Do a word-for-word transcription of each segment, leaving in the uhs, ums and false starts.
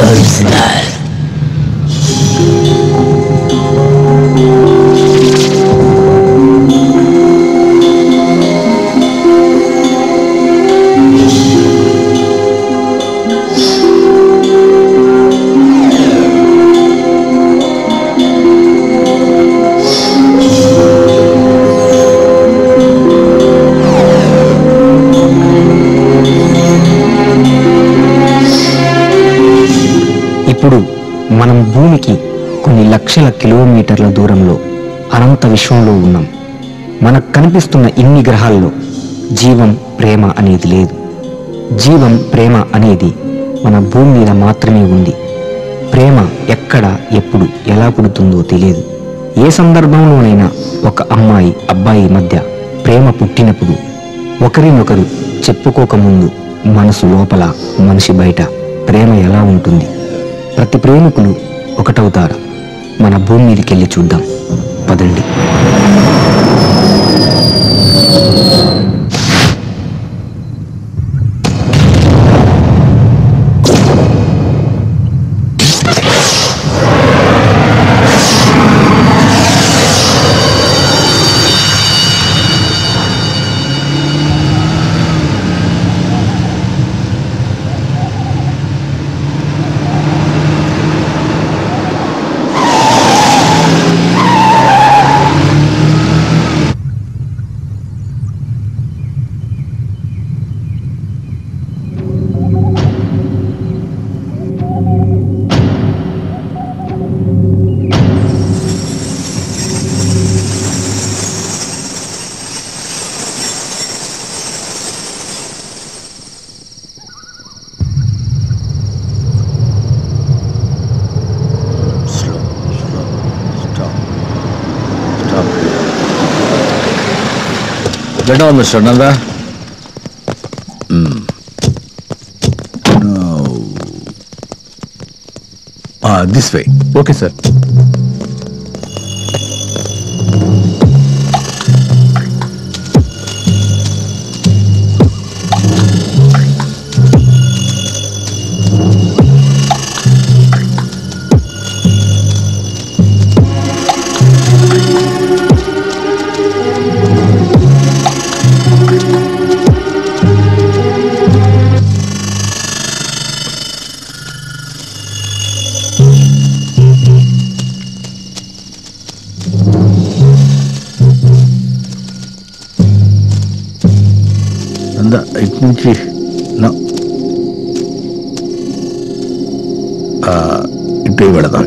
personal. మనం భూమికి కొన్ని లక్షల కిలోమీటర్ల దూరంలో అనంత విశ్వంలో ఉన్నాం. మనకు కనిపిస్తున్న ఇన్ని గ్రహాల్లో జీవం ప్రేమ అనేది లేదు. జీవం ప్రేమ అనేది మన భూమి మీద మాత్రమే ఉంది. ప్రేమ ఎక్కడ ఎప్పుడు ఎలా పుడుతుందో తెలియదు. ఏ సందర్భంలోనైనా ఒక అమ్మాయి అబ్బాయి మధ్య ప్రేమ పుట్టినప్పుడు ఒకరినొకరు చెప్పుకోకముందు మనసు లోపల మనిషి బయట ప్రేమ ఎలా ఉంటుంది? ప్రతి ప్రేమికులు ఒకటవుతారు. మన భూమి మీదకి వెళ్ళి చూద్దాం పదండి. Get on, Mister Nanda. Mm. Now, ah, this way. Okay, sir. నుంచి ఇటు పెడతా.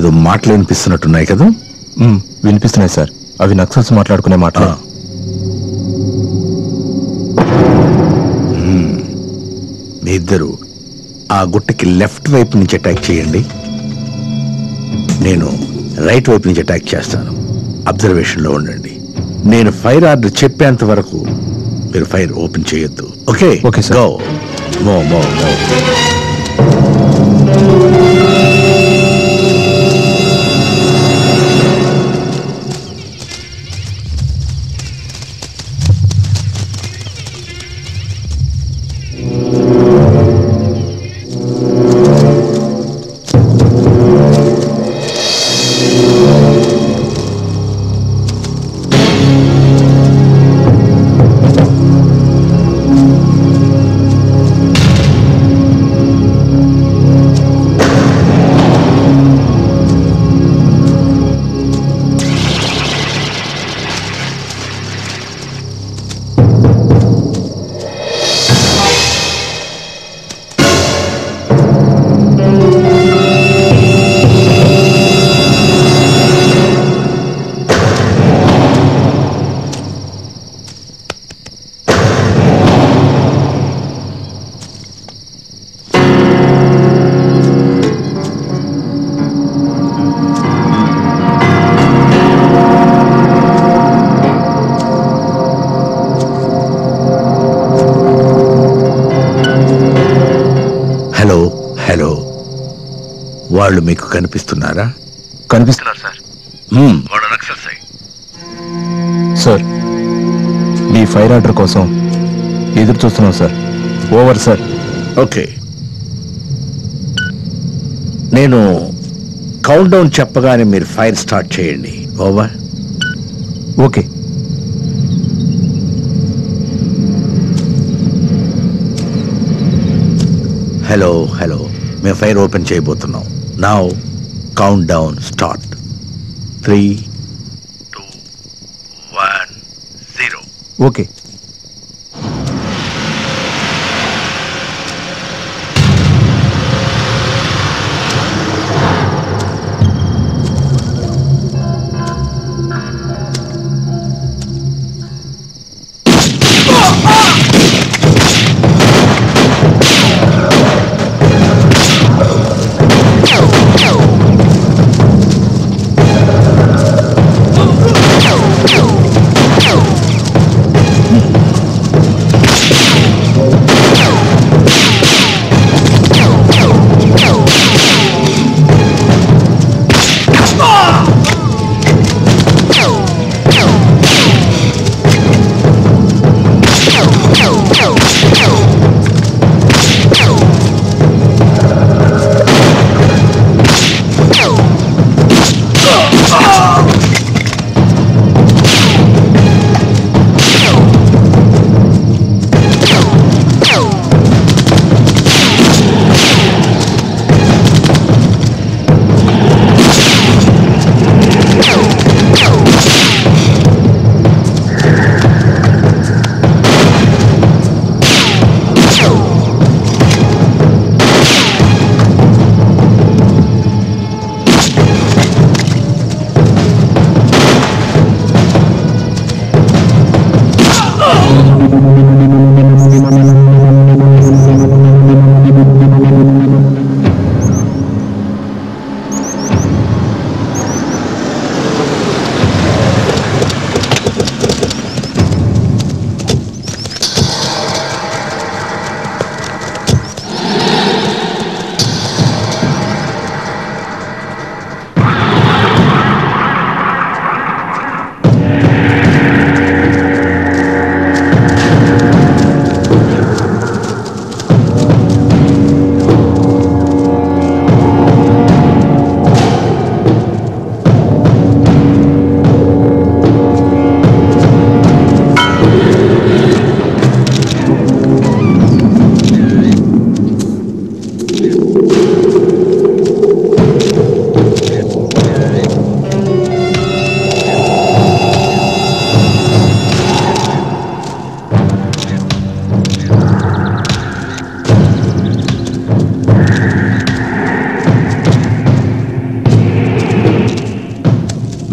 ఏదో మాటలు వినిపిస్తున్నట్టున్నాయి కదా? వినిపిస్తున్నాయి సార్. అవి నక్సల్స్ మాట్లాడుకునే మాటలు. మీ ఇద్దరు ఆ గుట్టకి లెఫ్ట్ వైపు నుంచి అటాక్ చేయండి, నేను రైట్ వైపు నుంచి అటాక్ చేస్తాను. అబ్జర్వేషన్లో ఉండండి. నేను ఫైర్ ఆర్డర్ చెప్పేంత వరకు మీరు ఫైర్ ఓపెన్ చేయొద్దు. ఓకే? Okay sir. మో మో మో వాళ్ళు మీకు కనిపిస్తున్నారా? కనిపిస్తున్నారు సార్. వాడు నక్సల్ సార్. సార్, మీ ఫైర్ ఆర్డర్ కోసం ఎదురు చూస్తున్నాం సార్. Over sir. ఓకే, నేను కౌంట్ డౌన్ చెప్పగానే మీరు ఫైర్ స్టార్ట్ చేయండి. ఓవర్. ఓకే. హలో హలో, మేము ఫైర్ ఓపెన్ చేయబోతున్నాం. నా count down start. Three two one zero. Okay.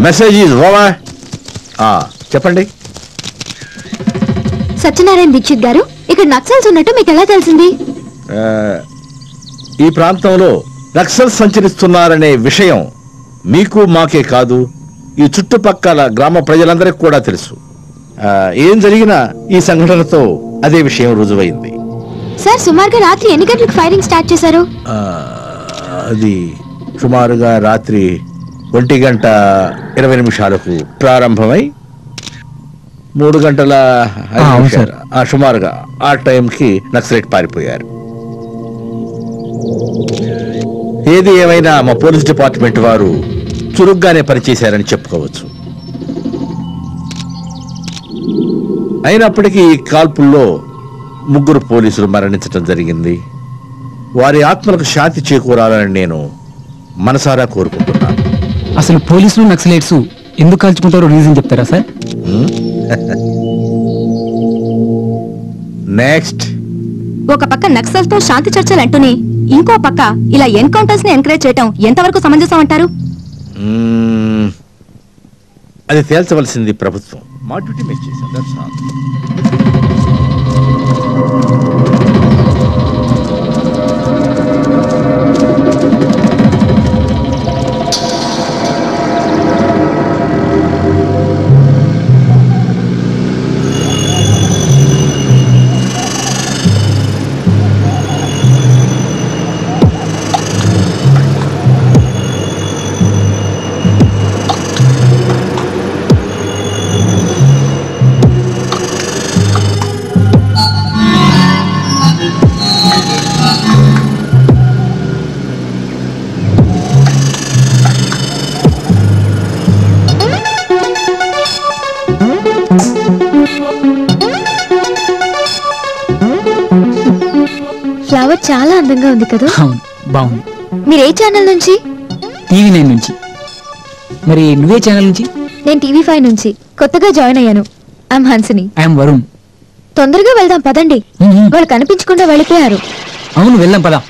Message is over. చెప్పండి. సత్యనారాయణ దీక్షిత్ గారు, ఇక్కడ నక్సల్స్ ఉన్నట్టు మీకు ఎలా తెలిసింది? ఈ ప్రాంతంలో నక్సల్స్ సంచరిస్తున్నారనే విషయం మీకు మాకే కాదు, ఈ చుట్టుపక్కల గ్రామ ప్రజలందరికీ కూడా తెలుసు. ఏం జరిగినా ఈ సంఘటనతో అదే విషయం రుజువైంది. సార్, సుమారుగా రాత్రి ఎన్ని గంటలకు ఫైరింగ్ స్టార్ట్ చేశారు? అది సుమారుగా రాత్రి ఒంటి గంట ఇరవై నిమిషాలకు ప్రారంభమై మూడు గంటల సుమారుగా ఆ టైంకి నక్సలైట్ పారిపోయారు. ఏది ఏమైనా మా పోలీస్ డిపార్ట్మెంట్ వారు చురుగ్గానే పనిచేశారని చెప్పుకోవచ్చు. అయినప్పటికీ ఈ కాల్పుల్లో ముగ్గురు పోలీసులు మరణించడం జరిగింది. వారి ఆత్మలకు శాంతి చేకూరాలని నేను మనసారా కోరుకుంటున్నాను. అసలు పోలీసులు నక్సలైట్స్ ఎందుకు కాల్చుకుంటారో రీజన్ చెప్తారా సార్? నెక్స్ట్. ఒక పక్క నక్సల్ తో శాంతి చర్చలు అంటూనే ఇంకో పక్క ఇలా ఎన్కౌంటర్స్ ని ఎంకరేజ్ చేయటం ఎంతవరకు సమంజసం అంటారు? అది తేల్చవలసింది ప్రభుత్వం. మా డ్యూటీ మేము చేసాం. చాలా అందంగా ఉంది కదా? అవును, బాగుంది. మీరు ఏ ఛానల్ నుంచి? టీవీ నైన్ నుంచి. మరి నువ్వే ఛానల్ నుంచి? నేను టీవీ ఫైవ్ నుంచి కొత్తగా జాయిన్ అయ్యాను. ఐఎమ్ హన్సిని. ఐఎమ్ వరుణ్. తొందరగా వెళ్దాం పదండి, వాళ్ళు కనిపించకుండా వెళ్ళిపోయారు. అవును వెళ్దాం పదా.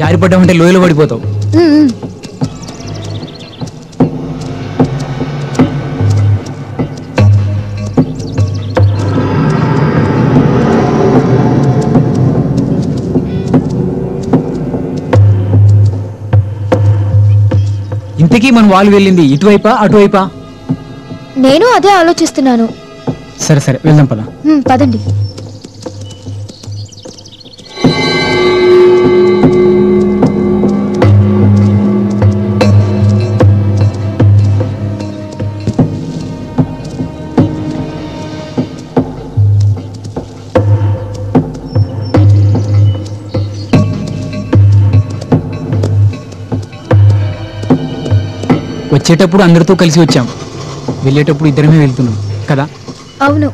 జారిపడ్డామంటే లోయలో పడిపోతావు. ఇంతకీ మన వాళ్ళు వెళ్ళింది ఇటువైపా అటువైపా? నేను అదే ఆలోచిస్తున్నాను. సరే సరే వెళ్దాం పద. పదండి. వచ్చేటప్పుడు అందరితో కలిసి వచ్చాం, వెళ్ళేటప్పుడు ఇద్దరమే వెళ్తున్నాం కదా? అవును.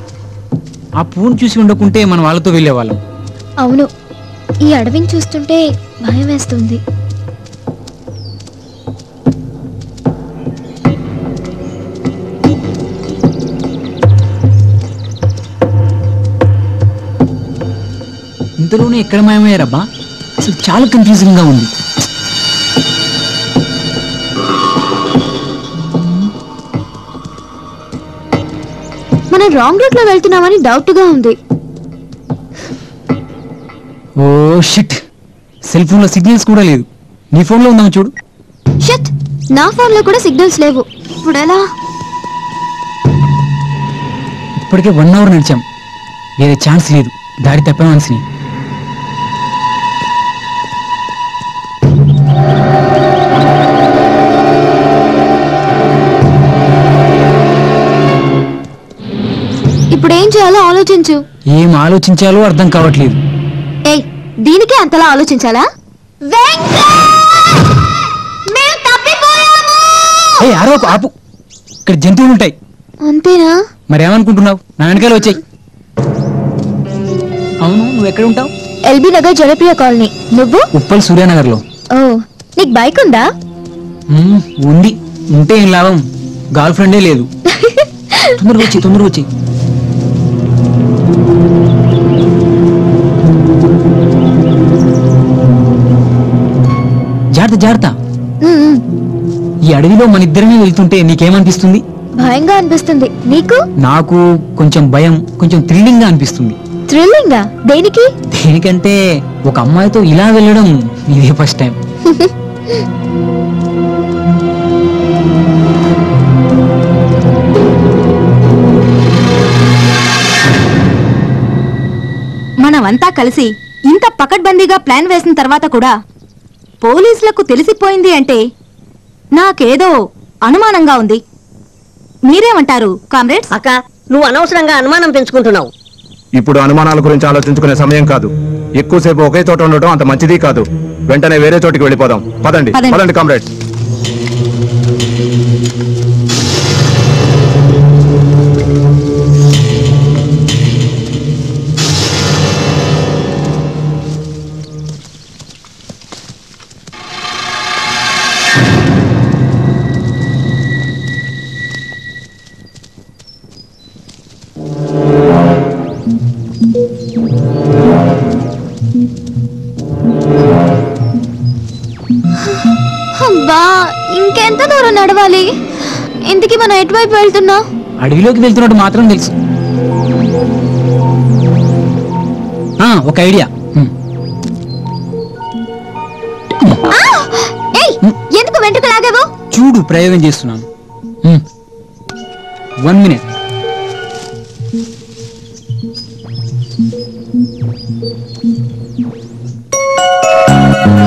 ఆ పూను చూసి ఉండకుంటే మనం వాళ్ళతో వెళ్ళేవాళ్ళం. అవును, ఈ అడవిని చూస్తుంటే భయం వేస్తుంది. ఇంతలోనే ఎక్కడ మాయమయ్యారబ్బా, అసలు చాలా కన్ఫ్యూజింగ్ గా ఉంది. రాంగ్ రూట్ లో వెళ్తున్నామని డౌట్ గా ఉంది. ఓ షిట్, సెల్ ఫోన్ లో సిగ్నల్స్ కూడా లేదు. నీ ఫోన్ లో ఉందా చూడు. షిట్, నా ఫోన్ లో కూడా సిగ్నల్స్ లేవు. ఇప్పుడు ఎలా? ఇప్పటికే వన్ అవర్ నడిచాం, వేరే ఛాన్స్ లేదు. దారి తప్పేమనిసి ఆలోచించు. ఏం ఆలోచించాలో అర్థం కావట్లేదు. ఏయ్, దీనికే అంతలా ఆలోచించాలా? ఆపు, ఇక్కడ జంతువులు ఉంటాయి. అంతేనా? మరేమనుకుంటున్నావు? నా వెనకాల వచ్చాయి. అవును, నువ్వు ఎక్కడ ఉంటావు? LB Nagar Janapriya colony. నువ్వు? ఉప్పల్ సూర్యానగర్ లో. ఓ, నీకు బైక్ ఉందా? ఉంది. ఉంటే ఏం లాభం, గర్ల్ ఫ్రెండే లేదు. తొందరగా వచ్చి తొందరగా వచ్చి జాగ్రత్త జాగ్రత్త. ఈ అడవిలో మన ఇద్దరమే వెళ్తుంటే నీకేమనిపిస్తుంది? భయంగా అనిపిస్తుంది. నీకు? నాకు కొంచెం భయం, కొంచెం థ్రిల్లింగ్ గా అనిపిస్తుంది. థ్రిల్లింగ్ గా? దేనికి? దేనికంటే ఒక అమ్మాయితో ఇలా వెళ్ళడం ఇదే ఫస్ట్ టైం. మనమంతా కలిసి ఇంత పకడ్బందీగా ప్లాన్ వేసిన తర్వాత కూడా పోలీసులకు తెలిసిపోయింది అంటే నాకేదో అనుమానంగా ఉంది. మీరేమంటారు కామ్రేడ్స్? అక్క, నువ్వు అనవసరంగా అనుమానం పెంచుకుంటున్నావు. ఇప్పుడు అనుమానాల గురించి ఆలోచించుకునే సమయం కాదు. ఎక్కువసేపు ఒకే చోట ఉండటం అంత మంచిది కాదు. వెంటనే వేరే చోటికి వెళ్ళిపోదాం. పదండి పదండి కామ్రేడ్స్. ఇంకెంత దూరం నడవాలి? ఇంతకీ మనం ఎటువైపు వెళ్తున్నాం? అడవిలోకి వెళ్తున్నట్టు మాత్రం తెలుసు. ఒక ఐడియా. ఎందుకు వెంటకు లాగావు? చూడు, ప్రయోగం చేస్తున్నాను. One minute. Thank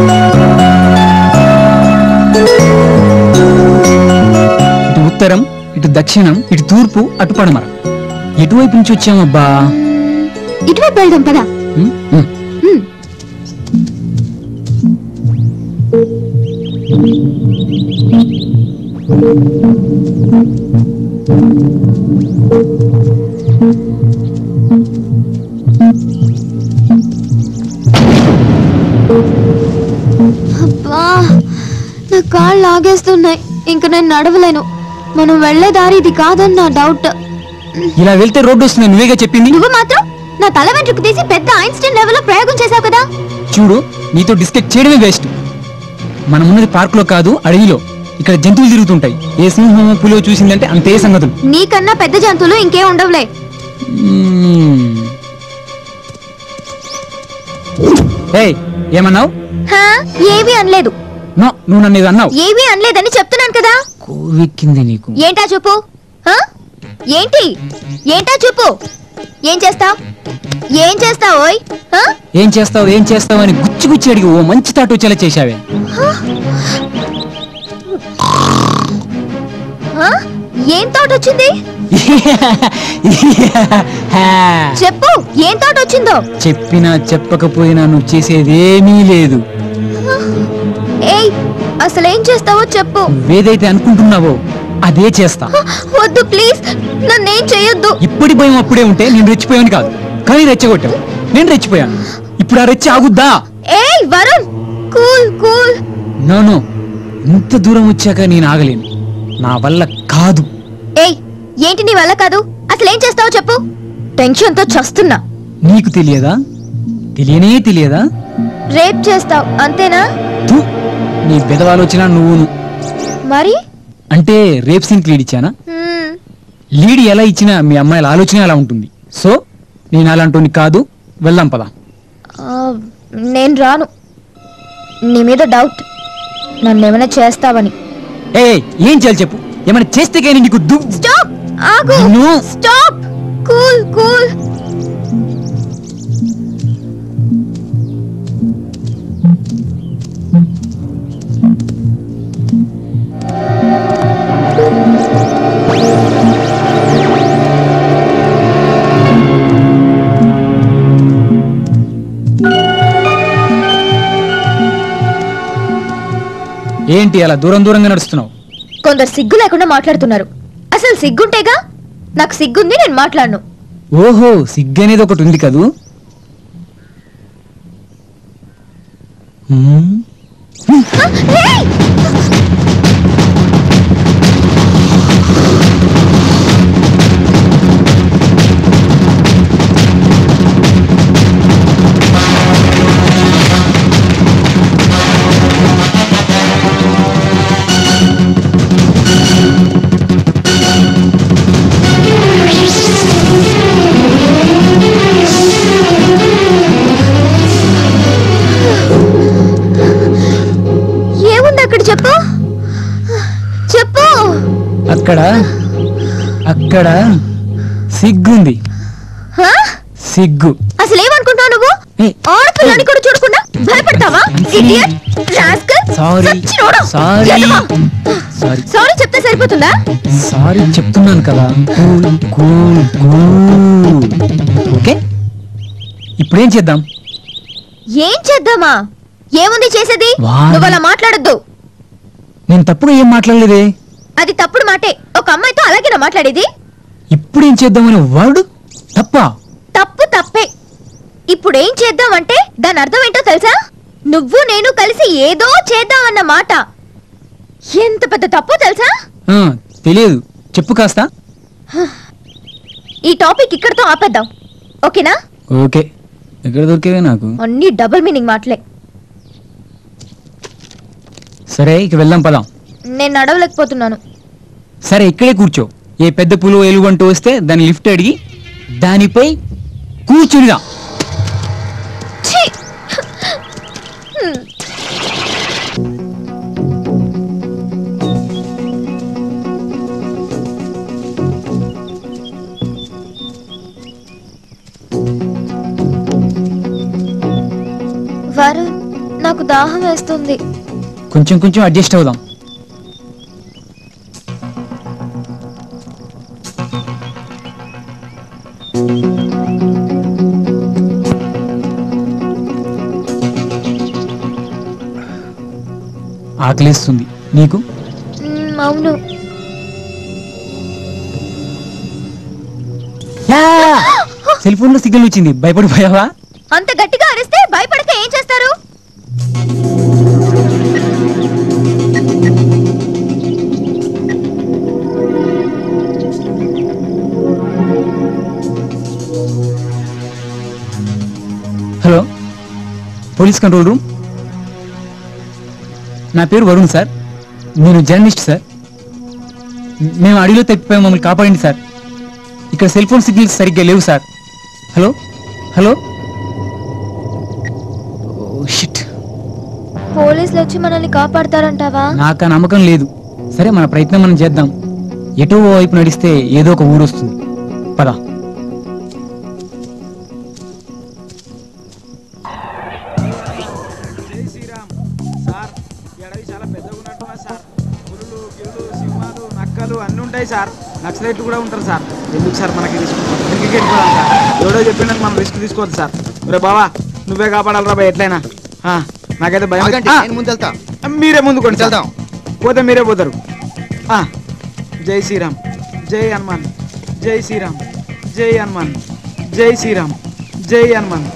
you. ఉత్తరం, ఇటు దక్షిణం, ఇటు తూర్పు, అటు పడమర. ఎటువైపు నుంచి వచ్చామబ్బా? ఇటువైపు వెళ్దాం పద. అబ్బా నా కాళ్ళు ఆగేస్తున్నాయి, ఇంక నేను నడవలేను. మనం వెళ్లే దారి ఇది కాదని నా డౌట్. ఇలా వెళ్తే రోడ్డు వస్తుంది, నువ్వేగా చెప్పింది. నువ్వు మాత్రం నా తల వెంట్రుకు తీసి పెద్ద ఐన్స్టీన్ లెవెల్ లో ప్రయోగం చేశావు కదా. చూడు, నీతో డిస్కస్ చేయడమే వేస్ట్. మనం ఉన్నది పార్క్ లో కాదు, అడవిలో. ఇక్కడ జంతువులు తిరుగుతుంటాయి. ఏ సింహమో పులో చూసిందంటే అంతే సంగతులు. నీకన్నా పెద్ద జంతువులు ఇంకేం ఉండవులే. ఏమన్నావు? ఏమీ అనలేదు. నువ్వు నన్ను అన్నావు. ఏమీ అనలేదని చెప్తున్నాను కదా. కోవిక్కింది నీకు. ఏంటా చూపు? ఏంటి ఏంటా చూపు? ఏం చేస్తావు ఏం చేస్తావు ఓయ్? ఏం చేస్తావు ఏం చేస్తావు అని గుచ్చి గుచ్చి అడిగి ఓ మంచి తాటు వచ్చేలా చేశావే. ఏం తాటు వచ్చింది చెప్పు. ఏం తాటు వచ్చిందో? చెప్పినా చెప్పకపోయినా నువ్వు చేసేదేమీ లేదు. అసలు ఏం చేస్తావో చెప్పు. ఏదైతే అనుకుంటున్నావో అదే చేస్తా. వద్దు ప్లీజ్, నన్నేం చేయొద్దు. ఇప్పటి భయం అప్పుడే ఉంటే నేను రెచ్చిపోయాను కాదు, కానీ రెచ్చగొట్టావు. నేను రెచ్చిపోయాను. ఇప్పుడు ఆ రెచ్చి ఆగుద్దా? ఏయ్ Varun, cool cool. No no, ఇంత దూరం వచ్చాక నేను ఆగలేను. నా వల్ల కాదు. ఏయ్ ఏంటి నీ వల్ల కాదు? అసలు ఏం చేస్తావో చెప్పు. టెన్షన్ తో చస్తున్నా. నీకు తెలియదా? తెలియనే తెలియదా? రేప్ చేస్తావు అంతేనా? నీ బెదవాలోచన నువ్వును. మరి అంటే రేప్ సింక్ లీడ్ ఇచ్చానా? లీడ్ ఎలా ఇచ్చినా మీ అమ్మాయిల ఆలోచన ఎలా ఉంటుంది. సో నేను అలాంటి కాదు. వెళ్దాం పదా. నేను రాను. నీ మీద డౌట్, నన్ను ఏమైనా చేస్తావని. ఏ ఏం చేయాలి చెప్పు. ఏమైనా చేస్తే కానీ నీకు ఏంటి అలా దూరం దూరంగా నడుస్తున్నావు? కొందరు సిగ్గు లేకుండా మాట్లాడుతున్నారు. అసలు సిగ్గుంటేగా. నాకు సిగ్గుంది, నేను మాట్లాడను. ఓహో, సిగ్గు అనేది ఒకటి ఉంది కదూ. అక్కడ అక్కడ సిగ్గుంది. సిగ్గు అసలు ఏమనుకుంటావు నువ్వు? ఆడపిల్లని కూడా చూడకుండా భయపడతావా? సారీ చెప్తే సరిపోతుందా? సారీ చెప్తున్నాను కదా. ఓకే, ఇప్పుడేం చేద్దాం? ఏం చేద్దామా? ఏముంది చేసేది? నువ్వు అలా మాట్లాడద్దు. నేను తప్పుగా ఏం మాట్లాడలేదే. అది తప్పుడు మాటే. ఒక అమ్మాయితో అలాగే మాట్లాడేది. ఇప్పుడేం చేద్దామనే వర్డ్ తప్ప. తప్పు తప్పే. ఇప్పుడేం చేద్దాం అంటే దాని అర్థం ఏంటో తెలుసా? నువ్వు నేను కలిసి ఏదో చేద్దాం అన్న మాట. ఎంత పెద్ద తప్పు తెలుసా? తెలియదు, చెప్పు కాస్త. ఈ టాపిక్ ఇక్కడతో ఆపేద్దాం, ఓకేనా? ఓకే. ఎక్కడ దొరికేవే నాకు అన్ని డబుల్ మీనింగ్ మాటలే. సరే ఇక వెళ్దాం పదాం. నేను నడవలేకపోతున్నాను. సరే ఇక్కడే కూర్చో. ఏ పెద్ద పులు ఎలుగుంటూ వస్తే దాన్ని లిఫ్ట్ అడిగి దానిపై కూర్చునిదా. వరుణ్, నాకు దాహం వేస్తుంది. కొంచెం కొంచెం అడ్జస్ట్ అవుదాం. ఆకలిస్తుంది. నీకు? అవును. సెల్ ఫోన్ లో సిగ్నల్ వచ్చింది, భయపడిపోయావా? అంత గట్టిగా అరిస్తే భయపడితే ఏం చేస్తారు? Hello, police control room. నా పేరు వరుణ్ సార్, నేను జర్నలిస్ట్ సార్. మేము అడవిలో తప్పిపోయాం, మమ్మల్ని కాపాడండి సార్. ఇక్కడ సెల్ ఫోన్ సిగ్నల్స్ సరిగ్గా లేవు సార్. హలో హలో పోలీసులు వచ్చి మనల్ని కాపాడతారంటావా? నాకు ఆ నమ్మకం లేదు. సరే, మన ప్రయత్నం మనం చేద్దాం. ఎటో వైపు నడిస్తే ఏదో ఒక ఊరు వస్తుంది, పదా. సార్, నక్సలైట్లు కూడా ఉంటారు సార్. ఎందుకు సార్ మనకి ఎవడో చెప్పిన మనం రిస్క్ తీసుకోవద్దు సార్. రే బావా, నువ్వే కాపాడాలరా బా ఎట్లయినా. నాకైతే భయం. ముందు వెళ్తా, మీరే ముందు కొంచెం వెళ్తాం, పోతే మీరే పోతారు. జై శ్రీరామ్, జై హనుమాన్, జై శ్రీరామ్, జై హనుమాన్, జై శ్రీరామ్, జై హనుమాన్,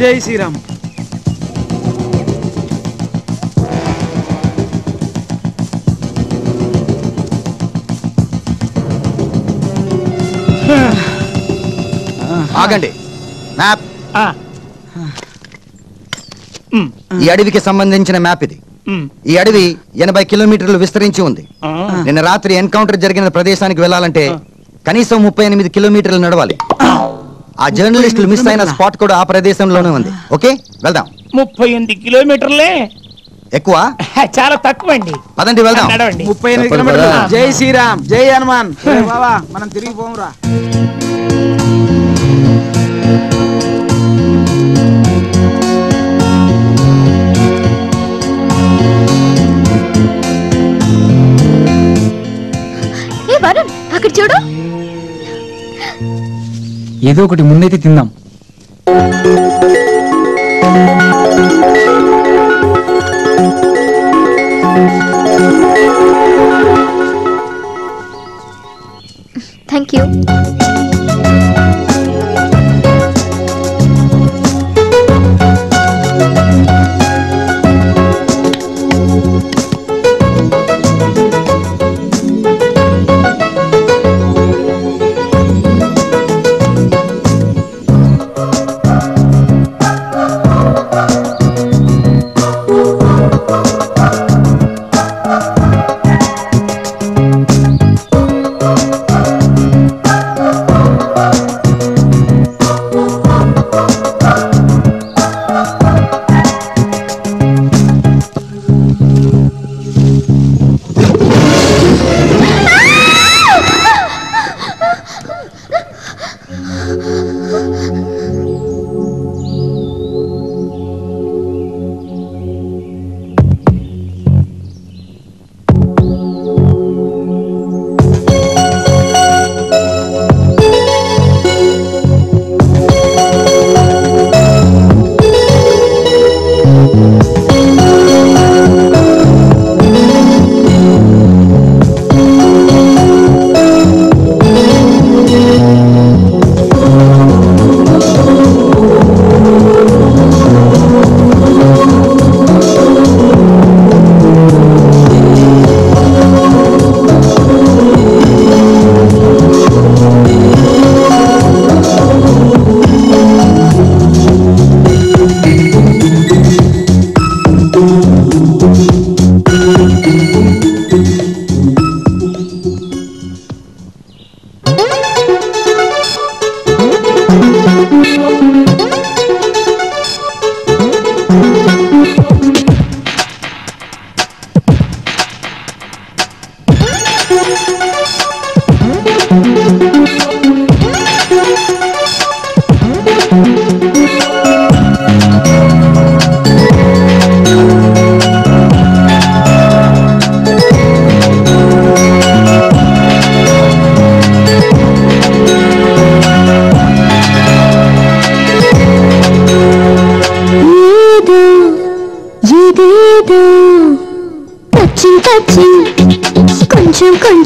జై శ్రీరామ్. ఆగండి. మ్యాప్, ఈ అడవికి సంబంధించిన మ్యాప్ ఇది. ఈ అడవి ఎనభై కిలోమీటర్లు విస్తరించి ఉంది. నిన్న రాత్రి ఎన్కౌంటర్ జరిగిన ప్రదేశానికి వెళ్ళాలంటే కనీసం ముప్పై ఎనిమిది కిలోమీటర్లు నడవాలి. ఆ జర్నలిస్టులు మిస్ అయిన స్పాట్ కూడా ఆ ప్రదేశంలోనే ఉంది. ఓకే, వెళ్దాం. ముప్పై ఎనిమిది కిలోమీటర్లే ఎక్కువ? చాలా తక్కువ అండి. పదండి వెళ్దాం. ముప్పై ఎనిమిది కిలోమీటర్లు. జై శ్రీరామ్, జై హనుమాన్. బాబా మనం తిరిగిపోమురా. అక్కడ చూడు, ఏదో ఒకటి ముందైతే తిందాం. Thank you.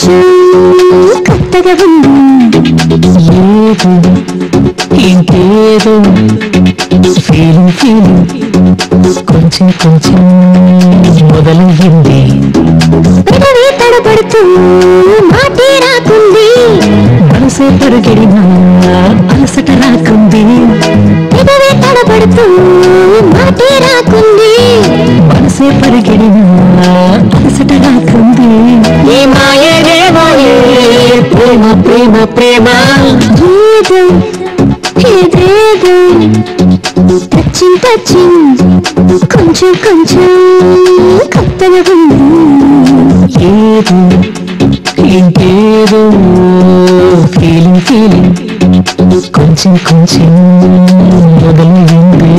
నుంచి కొత్తగా ఉంది ఏదో ఇంకేదో ఫీలింగ్ ఫీలింగ్ కొంచెం కొంచెం మొదలయ్యింది పెదవి తడబడుతూ మాటే రాకుంది మనసే పరిగెడినా అలసట రాకుంది పెదవి తడబడుతూ మాటే రాకుంది మనసే పరిగెడినా అలసట రాకుంది ఏ మాయే రే మాయే ప్రేమ ప్రేమ ప్రేమ ఏదో ఏదేదో టచింగ్ టచింగ్ కొంచెం కొంచెం కొత్తగా ఉంది ఏదో ఇంకేదో ఫీలింగ్ ఫీలింగ్ కొంచెం కొంచెం మొదలైంది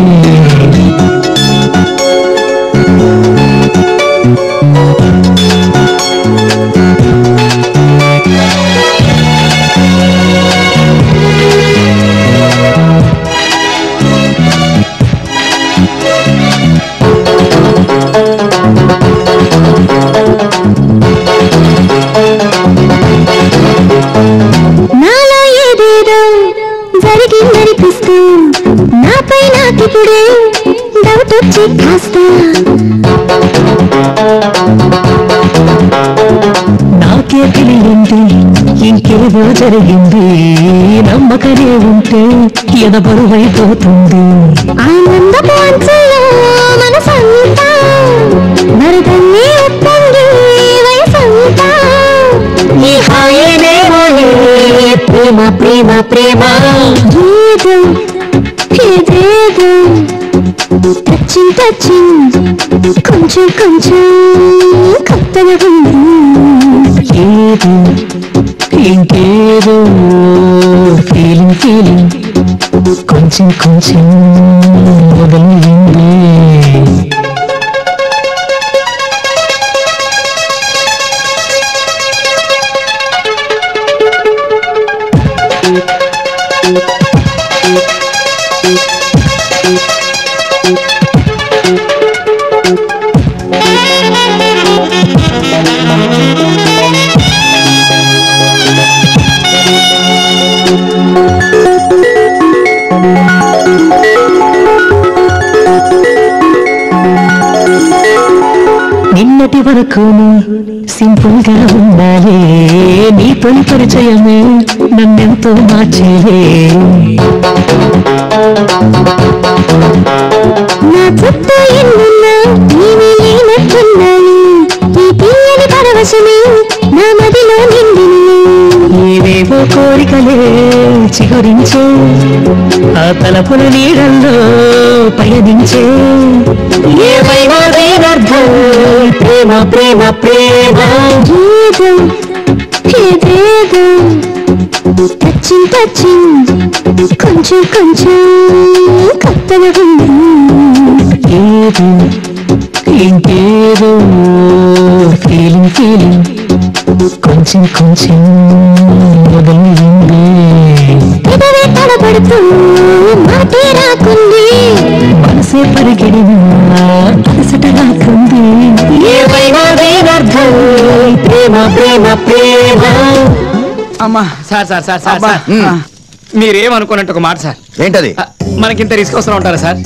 నాకే తెలియంది ఇంకేదో జరిగింది నమ్మకనే ఉంటే ఎద బరువైపోతుంది ఆనందపు అంచులో మనసంతా మరదన్నే ఒప్పంది వయసంతా ఈ హాయేనే మాయే ప్రేమ ప్రేమ ప్రేమ ఏదో ఏదేదో టచింగ్ టచింగ్ కొంచెం కొంచెం కొత్తగా ఉంది ఏదో ఇంకేదో ఫీలింగ్ ఫీలింగ్ కొంచెం కొంచెం మొదలైంది నిన్నటి వరకు సింపుల్ గా ఉండాలి నీ తొలి పరిచయమే నన్నెంతో మార్చేలే నా చుట్టూ ఎన్నున్నా నేనే లేనట్టున్నాను ఈ తీయని పరవశమే నా మదిలో నిండిని ఏవేవో కోరికలే చిగురించే ఆ తలపుల నీడల్లో పయనించే ఏవైనా దేనర్థం ప్రేమ ప్రేమ ప్రేమ ఏదో ఏదేదో టచింగ్ టచింగ్ కొంచెం కొంచెం కొత్తగా ఉంది ఏదో ఇంకేదో ఫీలింగ్ ఫీలింగ్ కొంచెం కొంచెం మొదలైంది పెదవి తడబడుతూ మాటే రాకుంది మనసే పరిగెడినా అలసట రాకుంది ఏవైనా దేనర్థం ప్రేమ ప్రేమ ప్రేమ అమ్మా సార్ సార్ సార్ సార్ మీరేమనుకున్నట్టు ఒక మాట సార్ ఏంటది మనకింత రిస్క్ అవసరం ఉంటారా సార్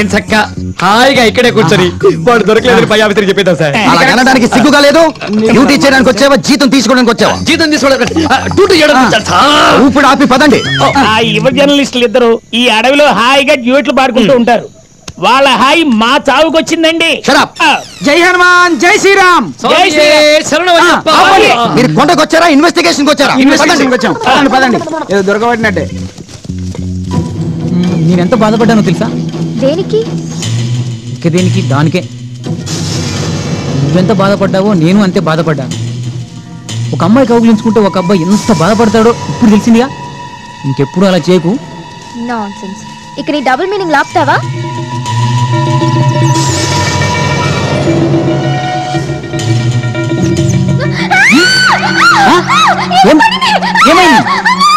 ఇంత చక్కగా హాయిగా ఇక్కడే కూర్చొని వాడు దొరకలేదని పై ఆఫీసర్ చెప్పేద్దాం సార్ అలా అనడానికి సిగ్గుగా లేదు డ్యూటీ చేయడానికి వచ్చావా జీతం తీసుకోవడానికి వచ్చావా జీతం తీసుకోవడానికి డ్యూటీ చేయడానికి వచ్చాను సార్ ఇప్పుడు ఆపి పదండి ఆ యువ జర్నలిస్టులు ఇద్దరు ఈ అడవిలో హాయిగా డ్యూట్లు పాడుకుంటూ ఉంటారు వాళ్ళ హాయి మా చావుకు వచ్చిందండి జై హనుమాన్ జై శ్రీరామ్ జై శ్రీరామ్ మీరు కొండకు వచ్చారా ఇన్వెస్టిగేషన్ వచ్చారా పదండి ఏదో దొరకబట్టినట్టే నేనెంత బాధపడ్డానో తెలుసా దేనికి ఇక దేనికి దానికే నువ్వెంత బాధపడ్డావో నేను అంతే బాధపడ్డాను ఒక అమ్మాయి కౌగిలించుకుంటే ఒక అబ్బాయి ఎంత బాధపడతాడో ఇప్పుడు తెలిసిందిగా ఇంకెప్పుడు అలా చేయకు నాన్సెన్స్ ఇక్కడ ఈ డబుల్ మీనింగ్ లాప్తావా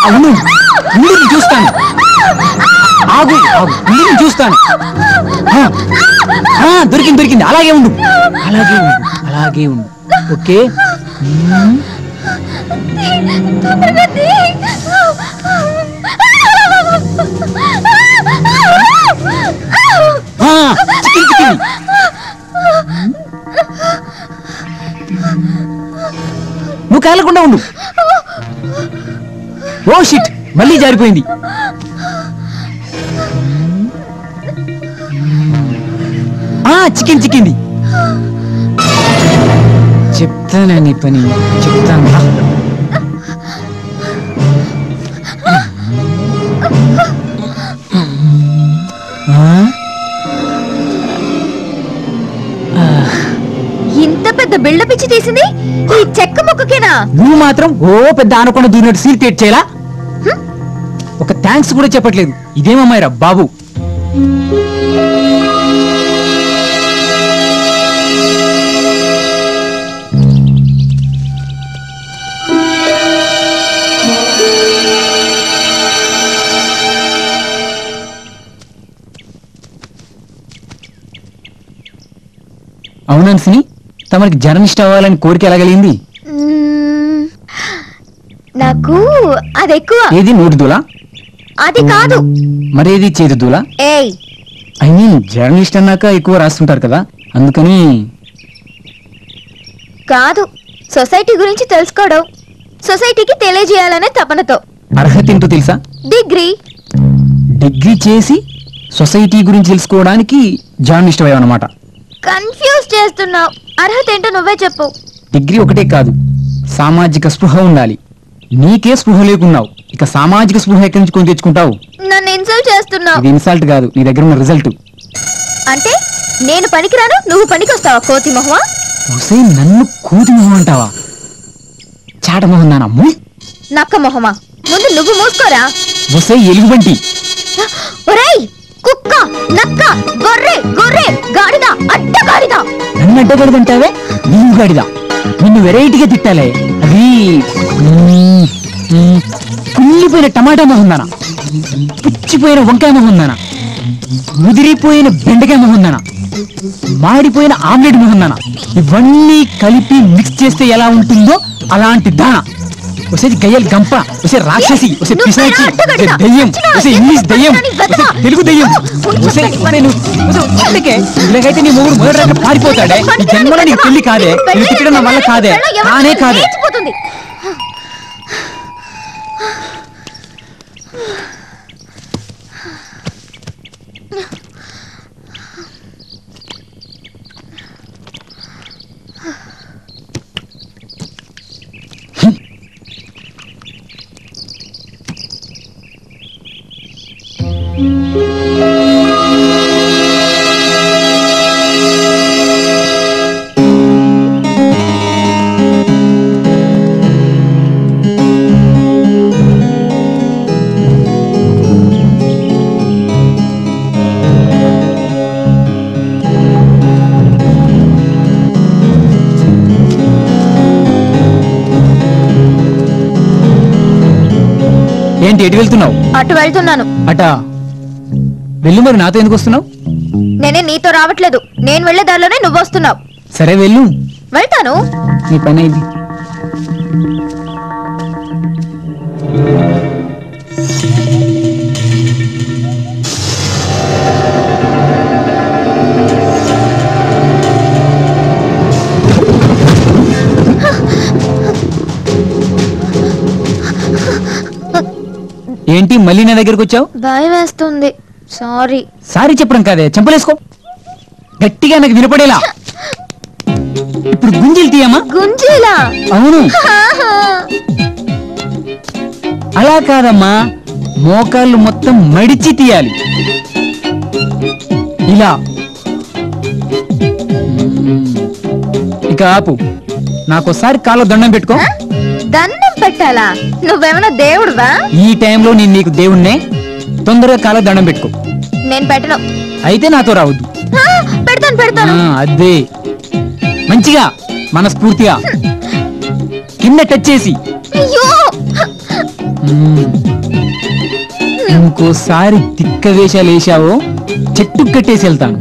అవును ముందు చూస్తాను ఆగు ఆగు ముందు చూస్తాను దొరికింది దొరికింది అలాగే ఉండు అలాగే ఉండు అలాగే ఉండు ఓకే ఓ షిట్ మళ్ళీ జారిపోయింది. ఆ చికెన్ చిక్కింది. చెప్తానా నీ పని చెప్తాను. ఇంత పెద్ద బిల్డప్ ఇచ్చి తీసింది ఈ చెక్క ముక్కకేనా? నువ్వు మాత్రం ఓ పెద్ద అనుకున్న దూరినట్టు సీల్ క్రియేట్ చేయాలా? ఒక థ్యాంక్స్ కూడా చెప్పట్లేదు. ఇదేమమ్మాయిరా బాబు. అవునాన్సిని, తమకి జర్నలిస్ట్ అవ్వాలని కోరిక ఎలా కలిగింది? నాకు అది ఎక్కువ. ఏది నోటిదూలా? అది కాదు. మరేది చేతిదూలా? ఏయ్, ఐ మీన్ జర్నలిస్ట్ అన్నాక ఎక్కువ రాస్తుంటారు కదా, అందుకని. కాదు, సొసైటీ గురించి తెలుసుకోవడం, సొసైటీకి తెలియజేయాలనే తపనతో. అర్హత ఏంటో తెలుసా? డిగ్రీ. డిగ్రీ చేసి సొసైటీ గురించి తెలుసుకోవడానికి జర్నలిస్ట్ అయ్యావు అన్నమాట. కన్ఫ్యూజ్ చేస్తున్నావు. అర్హత ఏంటో నువ్వే చెప్పు. డిగ్రీ ఒకటే కాదు, సామాజిక స్పృహ ఉండాలి. నీకే స్పృహ లేకున్నావు, ఇక సామాజిక స్పృహ ఎక్కడి నుంచి కొని తెచ్చుకుంటావు? నన్ను ఇన్సల్ట్ చేస్తున్నావు. ఇన్సల్ట్ కాదు, నీ దగ్గర ఉన్న రిజల్ట్. అంటే నేను పనికిరాను, నువ్వు పనికొస్తావా? కోతి మొహమా? ఒసే, నన్ను కోతి మొహం అంటావా? చాట మొహం నానమ్మ. నక్క మొహమా? ముందు నువ్వు మూసుకోరా. ఒసే ఎలుగుబంటి. ఒరేయ్ కుక్క, నక్క, గొర్రె, గొర్రె, గాడిద, అడ్డ గాడిద. నన్ను అడ్డ గాడిద అంటావే? నీవు గాడిద. నిన్ను వెరైటీగా తిట్టాలే. అది కుళ్ళిపోయిన టమాటా మొహందానా, పుచ్చిపోయిన వంకాయ మొహందానా, ముదిరిపోయిన బెండకాయ మొహందానా, మాడిపోయిన ఆమ్లెట్ మొహందానా, ఇవన్నీ కలిపి మిక్స్ చేస్తే ఎలా ఉంటుందో అలాంటి దానా. ఒకసారి గయ్యలు గంప, ఒకసారి రాక్షసి, ఒకసారి పిశాచి, దయ్యం, ఒకసారి ఇంగ్లీష్ దయ్యం, తెలుగు దయ్యం. ఇలాగైతే నీ మొగుడు మొదటి రాక పారిపోతాడే. ఈ జన్మలో నీకు పెళ్లి కాదే, నీ తిట్టడం నా వల్ల కాదే, నానే కాదే. ఎటు వెళ్తున్నావు? అటు వెళ్తున్నాను. అట వెళ్ళు. మరి నాతో ఎందుకు వస్తున్నావు? నేనే నీతో రావట్లేదు, నేను వెళ్లే దారిలోనే నువ్వు వస్తున్నావు. సరే వెళ్ళు. వెళ్తాను. నీ పని ఇది. ఏంటి మళ్ళీ నా దగ్గరకు వచ్చావు? భయం వేస్తుంది. సారీ. సారీ చెప్పడం కాదే, చెంపలేసుకో గట్టిగా, నాకు వినపడేలా. ఇప్పుడు గుంజీలు తీయమా? గుంజీలా? అవును. అలా కాదమ్మా, మోకాళ్ళు మొత్తం మడిచి తీయాలి. ఇలా. ఇక ఆపు. నాకోసారి కాళ్ళ దండం పెట్టుకో. దండం పెట్టాలా? నువ్వేమన్నా దేవుడువా? ఈ టైంలో నేను నీకు దేవుణ్ణే. తొందరగా కాళ్ళ దండం పెట్టుకో. నేను పెట్టను. అయితే నాతో రావద్దు. పెడతాను పెడతాను. అదే మంచిగా మనస్ఫూర్తిగా కింద టచ్ చేసి. ఇంకోసారి తిక్క వేషాలు వేసావో చెట్టు కట్టేసి వెళ్తాను.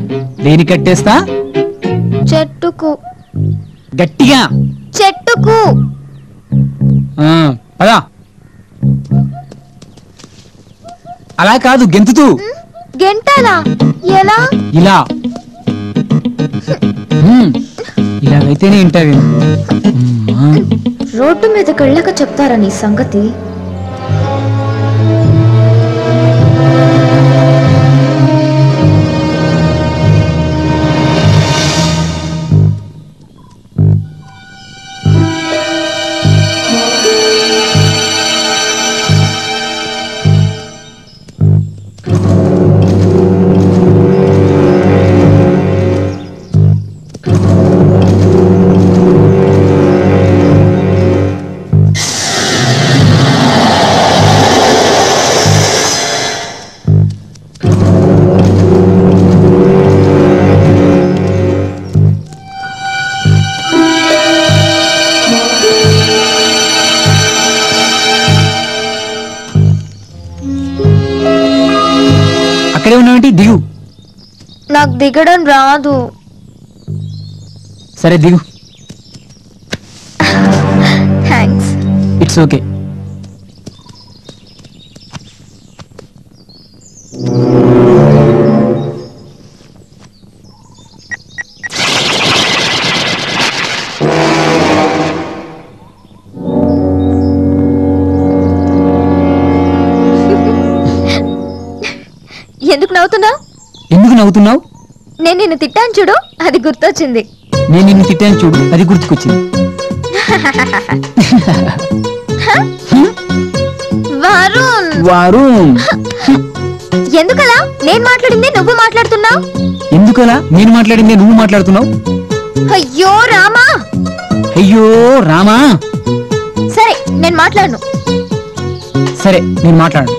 దేని కట్టేస్తా? చెట్టుకు. గట్టిగా చెట్టుకు. అలా అలా కాదు, గెంతుతూ. గెంటాలా? ఎలా? ఇలా. ఇలాగైతేనే ఇంటర్వ్యూ. రోడ్డు మీదకి వెళ్ళాక చెప్తారా నీ సంగతి? నాకు దిగడం రాదు. సరే దిగు. థాంక్స్. It's okay. ఎందుకు నవ్వుతున్నావు? ఎందుకు నవ్వుతున్నావు? నేను నిన్ను తిట్టాను చూడు, అది గుర్తొచ్చింది. నేను నిన్ను తిట్టాను చూడు, అది గుర్తుకొచ్చింది. వరుణ్ వరుణ్ ఎందుకలా నేను మాట్లాడింది నువ్వు మాట్లాడుతున్నావు? ఎందుకలా నేను మాట్లాడింది నువ్వు మాట్లాడుతున్నావు? అయ్యో రామా, అయ్యో రామా. సరే నేను మాట్లాడను. సరే నేను మాట్లాడను.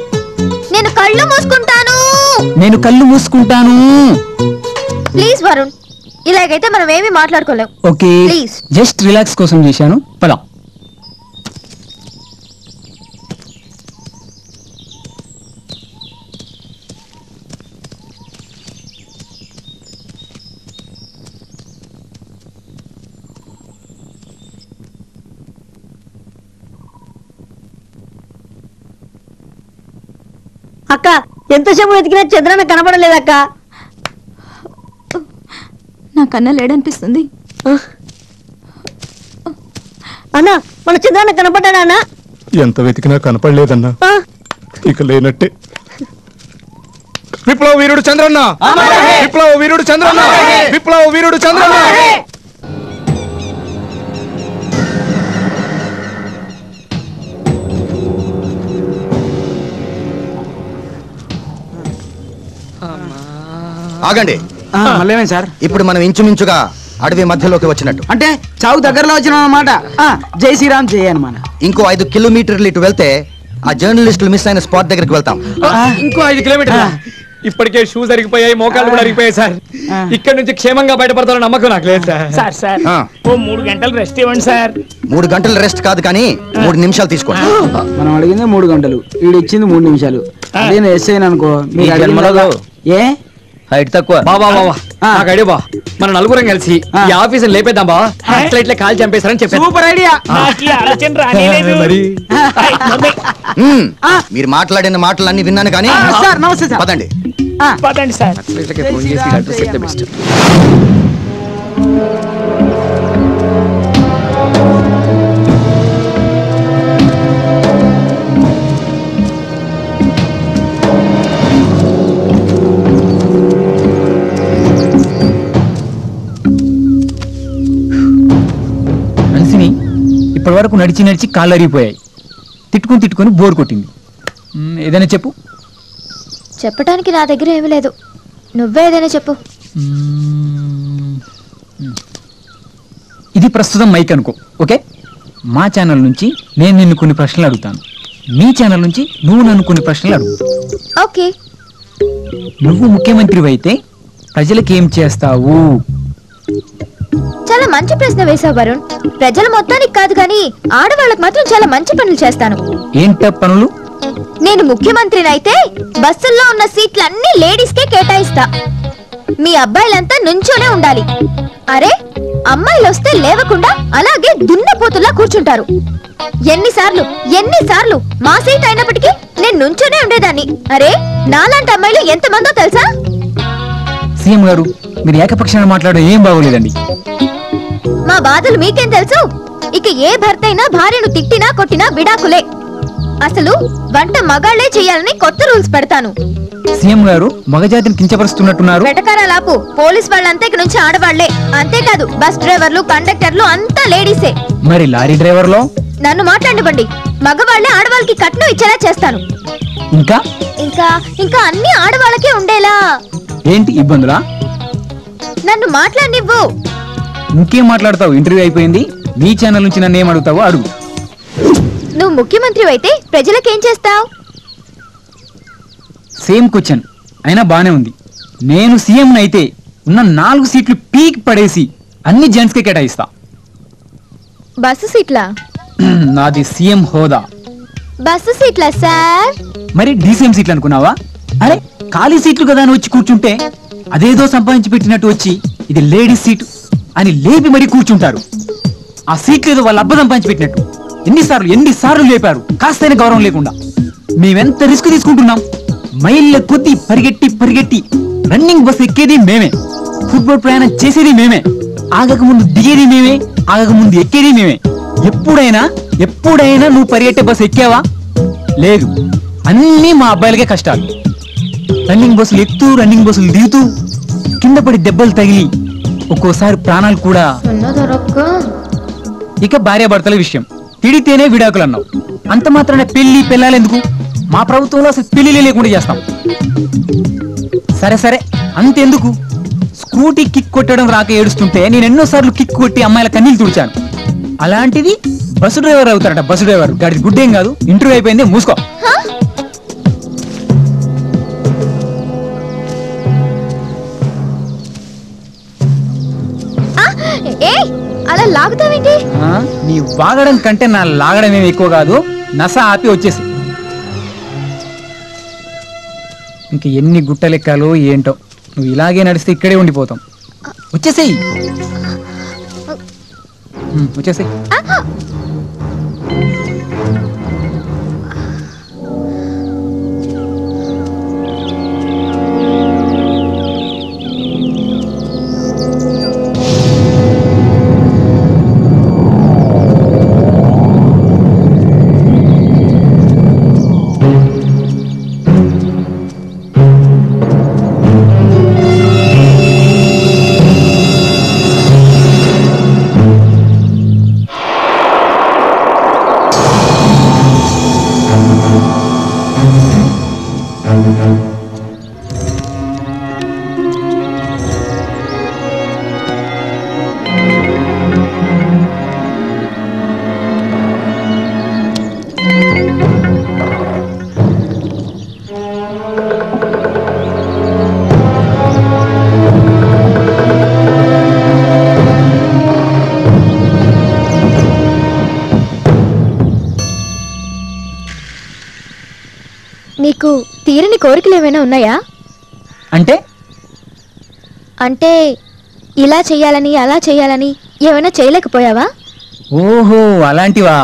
నేను కళ్ళు మూసుకుంటాను. నేను కళ్ళు మూసుకుంటాను. ప్లీజ్ వరుణ్, ఇలాగైతే మనం ఏమీ మాట్లాడుకోలేం. ఓకే ప్లీజ్, జస్ట్ రిలాక్స్ కోసం చేశాను. పద. అక్క ఎంతసేపు వెతికినా చంద్రన్న కనబడలేదక్క. నాకన్నా లేడనిపిస్తుంది. అన్నా మన చంద్రన్న కనపడ్డానా? ఎంత వెతికినా కనపడలేదన్నా, ఇక లేనట్టే. విప్లవ వీరుడు చంద్రన్న, విప్లవ వీరుడు చంద్రన్న, విప్లవ వీరుడు చంద్రన్న. ఆగండి. మళ్ళీ సార్, ఇప్పుడు మనం ఇంచుమించుగా అడవి మధ్యలోకి వచ్చినట్టు, అంటే చావు దగ్గరలో వచ్చిన అన్నమాట. జై శ్రీరామ్ జయ అనమాట. ఇంకో ఐదు కిలోమీటర్లు ఇటు వెళ్తే ఆ జర్నలిస్టులు మిస్ అయిన స్పాట్ దగ్గరికి వెళ్తాం. ఇంకో ఐదు కిలోమీటర్లు. ఇప్పటికే షూస్ అరిగిపోయాయి, మోకాళ్ళు కూడా అరిగిపోయాయి సార్. ఇక్కడ నుంచి క్షేమంగా బయటపడతారని నమ్మకం నాకు లేదు సార్. సార్ ఓ మూడు గంటలు రెస్ట్ ఇవ్వండి సార్. మూడు గంటలు రెస్ట్ కాదు కానీ మూడు నిమిషాలు తీసుకోండి. మనం అడిగింది మూడు గంటలు, వీడు ఇచ్చింది మూడు నిమిషాలు. అదేనా ఎస్ అయినా అనుకో. ఏ హైట్ తక్కువ బాబా బాబా నాకు ఐడియా బా. మన నలుగురం కలిసి ఈ ఆఫీస్ లేపేద్దాం బా. ఇట్లా ఇట్లా కాల్ చంపేశారని చెప్పారు. Super idea. మీరు మాట్లాడిన మాటలన్నీ విన్నాను కానీ పదండి పదండి సార్. ఫోన్ చేసి అడ్రస్ ఎంత బెస్ట్. ఇప్పటి వరకు నడిచి నడిచి కాళ్ళు అరిగిపోయాయి, తిట్టుకుని తిట్టుకుని బోర్ కొట్టింది. ఏదైనా చెప్పు. చెప్పడానికి నా దగ్గర ఏమీ లేదు, నువ్వే ఏదైనా చెప్పు. ఇది ప్రస్తుతం మైక్ అనుకో, ఓకే? మా ఛానల్ నుంచి నేను నిన్ను కొన్ని ప్రశ్నలు అడుగుతాను, నీ ఛానల్ నుంచి నువ్వు నన్ను కొన్ని ప్రశ్నలు అడుగు, ఓకే? నువ్వు ముఖ్యమంత్రి అయితే ప్రజలకు ఏం చేస్తావు? చాలా మంచి ప్రశ్న వేశావు వరుణ్. ప్రజల మొత్తానికి కాదు కానీ ఆడవాళ్ళకి మాత్రం చాలా మంచి పనులు చేస్తాను. ఏంట పనులు? నేను ముఖ్యమంత్రిని అయితే బస్సుల్లో ఉన్న సీట్లన్నీ లేడీస్ కే కేటాయిస్తా. మీ అబ్బాయిలంతా నుంచోనే ఉండాలి. అరే అమ్మాయిలు వస్తే లేవకుండా అలాగే దున్నపోతులా కూర్చుంటారు. ఎన్నిసార్లు ఎన్నిసార్లు మా సీట్ అయినప్పటికీ నేను నుంచోనే ఉండేదాన్ని. అరే నాలాంటి అమ్మాయిలు ఎంతమందో తెలుసా? సీఎం గారు, మీరు ఏకపక్షంగా మాట్లాడడం ఏం బాగోలేదండి. మా బాధలు మీకేం తెలుసు? ఇక ఏ భర్తైనా భార్యను తిట్టినా కొట్టినా విడాకులే. అసలు వంట మగాళ్లే చేయాలని కొత్త రూల్స్ పెడతాను. సీఎం గారు మగజాతిని కించపరుస్తున్నట్టున్నారు. వెటకారాలాపు. పోలీస్ వాళ్ళంతా ఇక నుంచి ఆడవాళ్లే. అంతేకాదు బస్ డ్రైవర్లు కండక్టర్లు అంతా లేడీసే. మరి లారీ డ్రైవర్లో? నన్ను మాట్లాడనివ్వండి. మగవాళ్లే ఆడవాళ్ళకి కట్నం ఇచ్చేలా చేస్తాను. ఇంకా ఇంకా ఇంకా అన్ని ఆడవాళ్ళకే ఉండేలా. ఏంటి ఇబ్బందులా? నన్ను మాట్లాడనివ్వు. ఇంకేం మాట్లాడతావు? ఇంటర్వ్యూ అయిపోయింది. మీ ఛానల్ నుంచి నన్ను ఏం అడుగుతావో అడుగు. నువ్వు ముఖ్యమంత్రి అయితే ప్రజలకేం చేస్తావు? సేమ్ క్వశ్చన్ అయినా బానే ఉంది. నేను సీఎం అయితే ఉన్న నాలుగు సీట్లు పీక్ పడేసి అన్ని జెంట్స్కే కేటాయిస్తా. బస్సు సీట్లా? నాది సీఎం హోదా. బస్సు సీట్లా సార్? మరి డీసీఎం సీట్లు అనుకున్నావా? అరే ఖాళీ సీట్లు కదా అని వచ్చి కూర్చుంటే అదేదో సంపాదించి పెట్టినట్టు వచ్చి ఇది లేడీస్ సీటు అని లేపి మరీ కూర్చుంటారు. ఆ సీట్లు ఏదో వాళ్ళు అబ్బ సంపాదించి పెట్టినట్టు ఎన్నిసార్లు ఎన్నిసార్లు లేపారు. కాస్తైనా గౌరవం లేకుండా మేమెంత రిస్క్ తీసుకుంటున్నాం. మైళ్ళ కొద్ది పరిగెట్టి పరిగెట్టి రన్నింగ్ బస్ ఎక్కేది మేమే. ఫుట్బాల్ ప్రయాణం చేసేది మేమే. ఆగక ముందు దిగేది మేమే. ఆగక ముందు ఎక్కేది మేమే. ఎప్పుడైనా ఎప్పుడైనా నువ్వు పరిగెట్టే బస్సు ఎక్కావా? లేదు. అన్నీ మా అబ్బాయిలకే కష్టాలు. రన్నింగ్ బస్సులు ఎక్కుతూ రన్నింగ్ బస్సులు దిగుతూ కింద పడి దెబ్బలు తగిలి ఒక్కోసారి ప్రాణాలు కూడా. ఇక భార్యాభర్తల విషయం తిడితేనే విడాకులు అన్నావు. అంత మాత్రమే పెళ్లి పెళ్ళాలి ఎందుకు? మా ప్రభుత్వంలో అసలు పెళ్లి లేకుండా చేస్తాం. సరే సరే అంతెందుకు, స్కూటీ కిక్ కొట్టడం రాక ఏడుస్తుంటే నేను ఎన్నోసార్లు కిక్ కొట్టి అమ్మాయిల కన్నీళ్ళు తుడిచాను. అలాంటిది బస్సు డ్రైవర్ అవుతారట. బస్సు డ్రైవర్ గాడిది గుడ్డేం కాదు. ఇంటర్వ్యూ అయిపోయింది, మూసుకో. అలా లాగుతావేంటి? నీ వాగడం కంటే నా లాగడం ఏమి ఎక్కువ కాదు. నస ఆపి వచ్చేసి ఇంక ఎన్ని గుట్టలెక్కాలో ఏంటో. నువ్వు ఇలాగే నడిస్తే ఇక్కడే ఉండిపోతాం. వచ్చేసేయి వచ్చేసేయి. నీకు తీరని కోరికలు ఏమైనా ఉన్నాయా? అంటే అంటే ఇలా చేయాలని అలా చేయాలని ఏమైనా చేయలేకపోయావా? ఓహో అలాంటివా?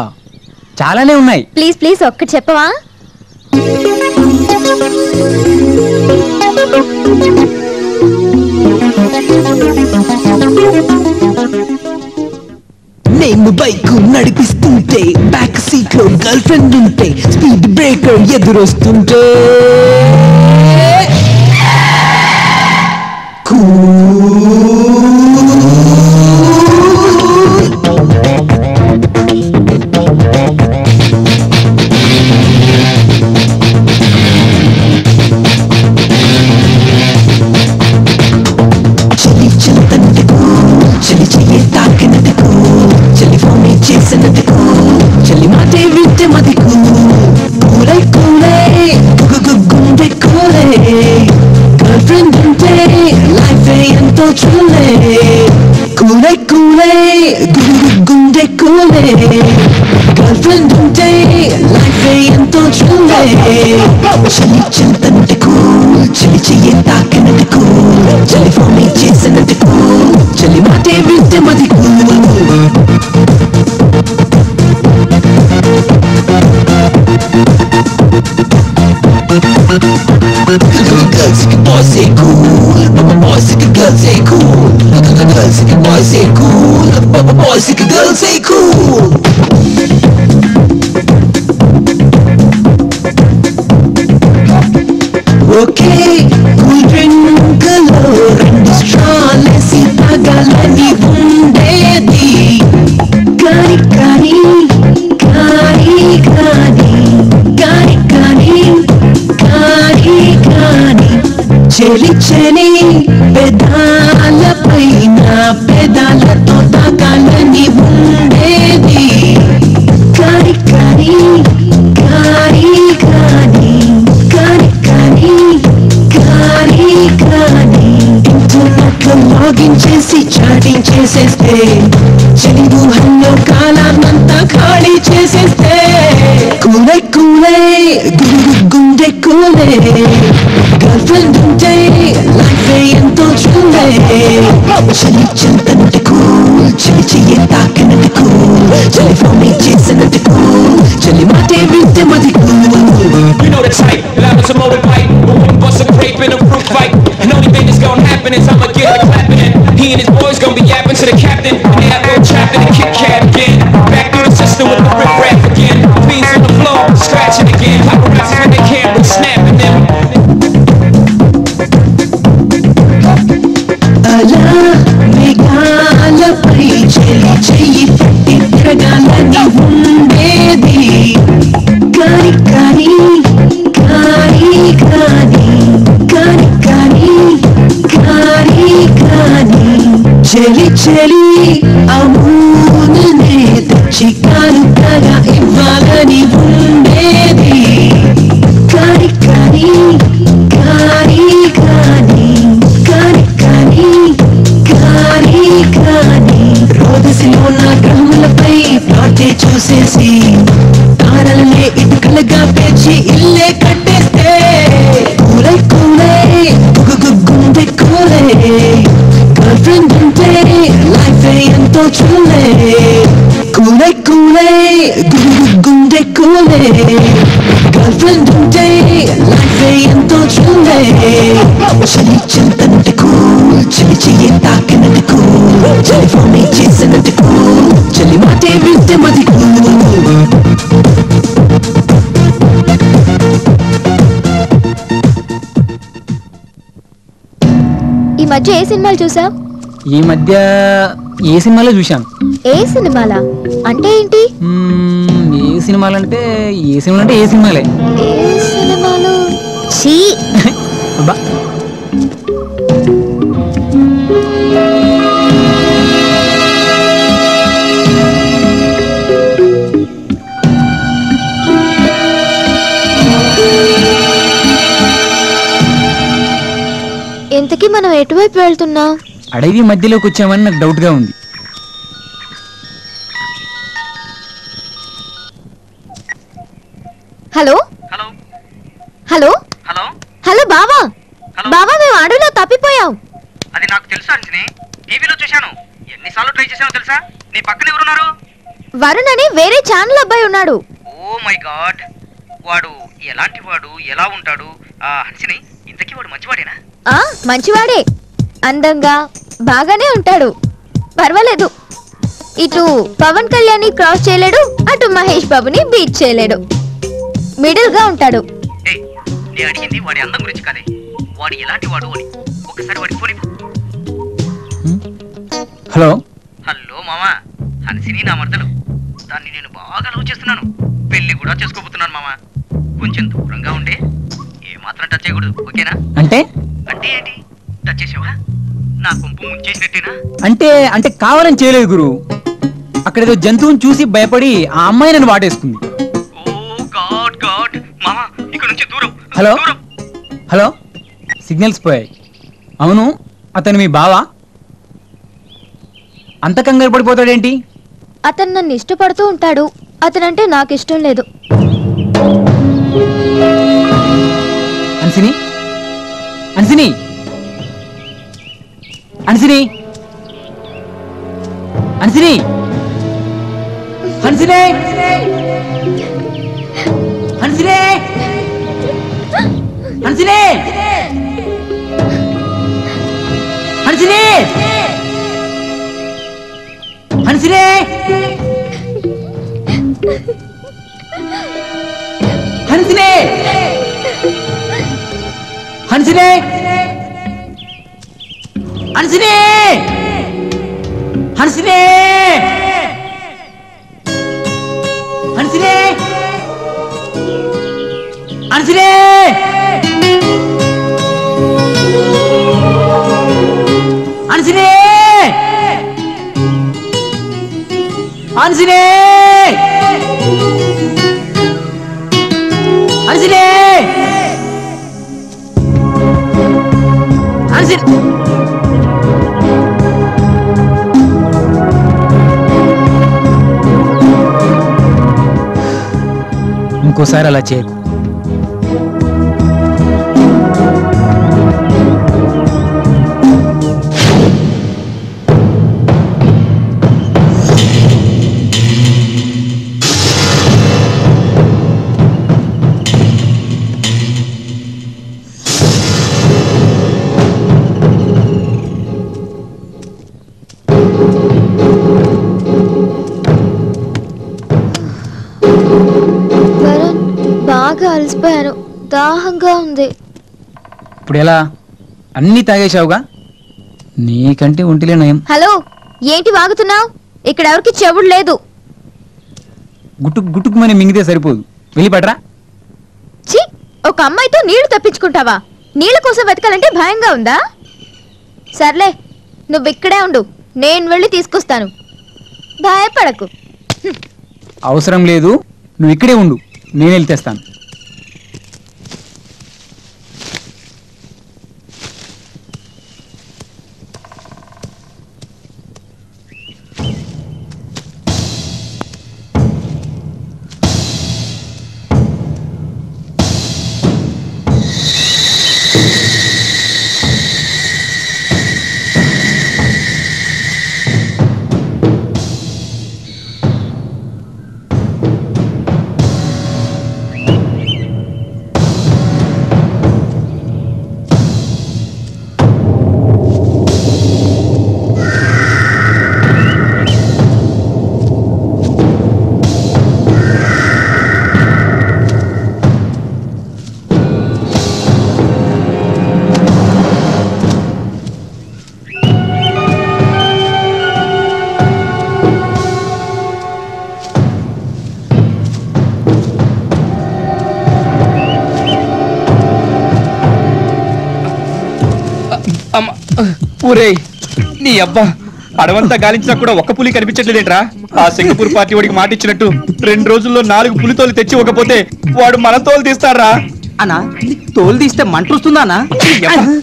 చాలానే ఉన్నాయి. ప్లీజ్ ప్లీజ్ ఒక్కటి చెప్పవా? నేను బైక్ నడిపిస్తుంటే బ్యాక్ సీట్ లో గర్ల్ ఫ్రెండ్ ఉంటే స్పీడ్ బ్రేకర్ ఎదురొస్తుంటే Let's go. boys say cool, boys say girls say cool, girls say boys say cool, boys say girls say cool. Okay, cool drink alone, and strong as it agalani bunde di, kari kari, kari kari, kari kari, kari kari. Cheli cheli, pedal paina, pedal to agalani bunde di, kari kari, kari kari. Logging chesi, chatting chesi stay. Chali buhanno kala manta khali chesi stay. Kule kule, gunde kule. Girlfriend gunde, life ento chunde. Chali chantan te cool, chali chaye taakan te cool, chali from me chesen te cool, chali mate vite mate cool. You know the type, loud as a motorbike, won't bust a grape in a fruit fight. And only thing that's gonna happen is I'ma get a clapping in. He and his boys gonna be yapping to the captain. They have no chapter to Kit Kat again. Back through the system with the riff-raff again. Beans on the floor, scratching again. Paparazzi in the camera, snapping them. Allah, megala pari cheli chayi fatti dragala ni hunde di. Kari kari, kari kari, kari kari. Kari kari, cheli cheli, amun ne tachi karu kaga ivalani bunde di. Kari kari, kari kari, kari kari, kari kari. Road se lona gramla pay plate choose si, taralle itkalaga pechi ille katte se. Kule kule, gugunde kule. Girlfriend gunde, life ento chule. Kule kule, gunde kule. Girlfriend gunde, life ento chule. Chali chantan te cool, chali chaye taakan te cool, chali for me chesen te cool, chali mate vite mate cool. మధ్య ఏ సినిమాలు చూసావు? ఈ మధ్య ఏ సినిమాలో చూసాం? ఏ సినిమాలా అంటే ఏంటి? ఏ సినిమాలు అంటే ఏ సినిమా అంటే ఏ సినిమాలే ఏ సినిమాలు ఛీ అబ్బా ఇంతకీ మనం ఎటువైపు వెళ్తున్నాం? అడవి మధ్యలోకి వచ్చామని నాకు డౌట్గా ఉంది. Hello hello hello hello hello బావా బావా మేము అడవిలో తప్పిపోయాం. అది నాకు తెలుసు అంజని, టీవీలో చూశాను. ఎన్నిసార్లు ట్రై చేశానో తెలుసా? నీ పక్కన ఎవరున్నారు? వరుణ్ అని వేరే ఛానల్ అబ్బాయి ఉన్నాడు. ఓ మై గాడ్, వాడు ఎలాంటి వాడు, ఎలా ఉంటాడు? అంజని, ఇంతకీ వాడు మంచివాడేనా? ఆ మంచివాడే, అందంగా బాగానే ఉంటాడు, పర్వాలేదు. ఇటు పవన్ కళ్యాణ్ ని క్రాస్ చేయలేడు, అటు మహేష్ బాబుని బీట్ చేయలేడు, మిడిల్ గా ఉంటాడు. హలో హలో మామా, హన్సిని నా మర్దలు, దాన్ని నేను బాగా లవ్ చేస్తున్నాను, పెళ్లి కూడా చేసుకోబోతున్నాను మామా. కొంచెం దూరంగా ఉండే, ఏమాత్రం టచ్ చేయకూడదు, ఓకేనా? అంటే అంటే ఏంటి? టచ్ చేసావా? నా కొంపు ముంచేసినట్టేనా? అంటే అంటే కావాలని చేయలేదు గురు. అక్కడేదో జంతువుని చూసి భయపడి ఆ అమ్మాయి నన్ను వాటేసుకుంది. ఓ గాడ్ గాడ్ మామా, ఇక్కడ నుంచి దూరం. హలో హలో సిగ్నల్స్ పోయాయి. అవును, అతను మీ బావా? అంత కంగారు పడిపోతాడేంటి? అతను నన్ను ఇష్టపడుతూ ఉంటాడు, అతనంటే నాకు ఇష్టం లేదు. అన్సిని అన్సిని అన్సిని అన్సిని అన్సిని అన్సిని అన్సిని अंशनी, अंशनी, अंशनी, अंशनी, अंशनी, अंशनी, अंशनी, ఇంకోసారి అలా చేయకు. అలసిపోయాను, దాహంగా ఉంది. ఇప్పుడు ఎలా? అన్ని తాగేశావుగా, నీకంటే ఒంటిలే నయం. హలో, ఏంటి వాగుతున్నావు? ఇక్కడ ఎవరికి చెవుడు లేదు. గుటుకు గుటుకు మని మింగితే సరిపోదు, వెళ్ళిపడరా. ఛీ, ఒక అమ్మాయితో నీళ్లు తప్పించుకుంటావా? నీళ్ళ కోసం వెతకాలంటే భయంగా ఉందా? సర్లే, నువ్వు ఇక్కడే ఉండు, నేను వెళ్ళి తీసుకొస్తాను. భయపడకు. అవసరం లేదు, నువ్వు ఇక్కడే ఉండు, నేను వెళ్ళి తెస్తాను. ఊరే నీ అబ్బా, అడవంతా గాలించినా కూడా ఒక్క పులి కనిపించట్లేదేంట్రా? ఆ సింగపూర్ పార్టీ వాడికి మాట ఇచ్చినట్టు రెండు రోజుల్లో నాలుగు పులి తోలు తెచ్చి ఇవ్వకపోతే వాడు మన తోలు తీస్తాడ్రా. అనా, తోలు తీస్తే మంట వస్తుందా?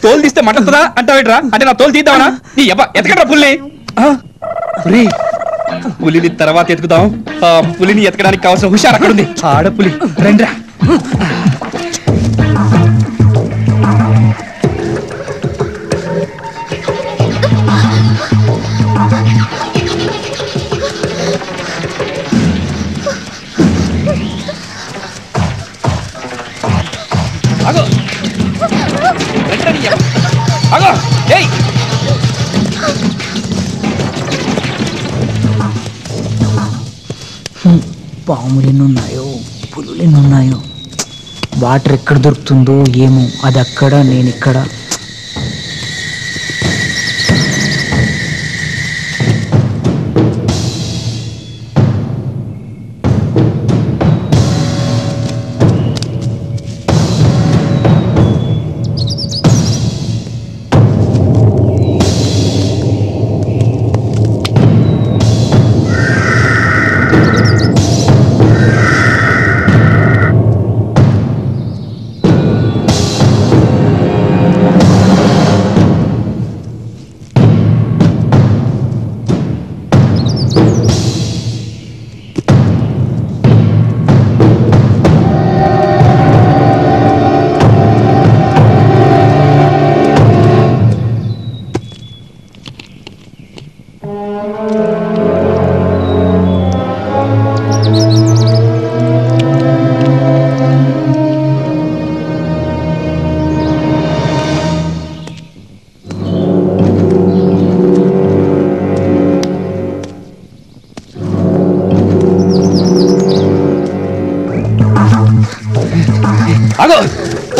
తోలు తీస్తే మంట వస్తుందా అంటావేట్రా? అంటే నా తోలు తీద్దామనా? నీ అబ్బా, ఎతకట్రా పుల్ని. పులిని తర్వాత ఎతుకుతాం, ఆ పులిని ఎతకడానికి కావాల్సిన హుషారు అక్కడ ఉంది. ఆడపులి రండిరా. పాములు ఎన్నున్నాయో, పులులు ఎన్నున్నాయో, వాటర్ ఎక్కడ దొరుకుతుందో ఏమో, అది అక్కడ నేను ఇక్కడ.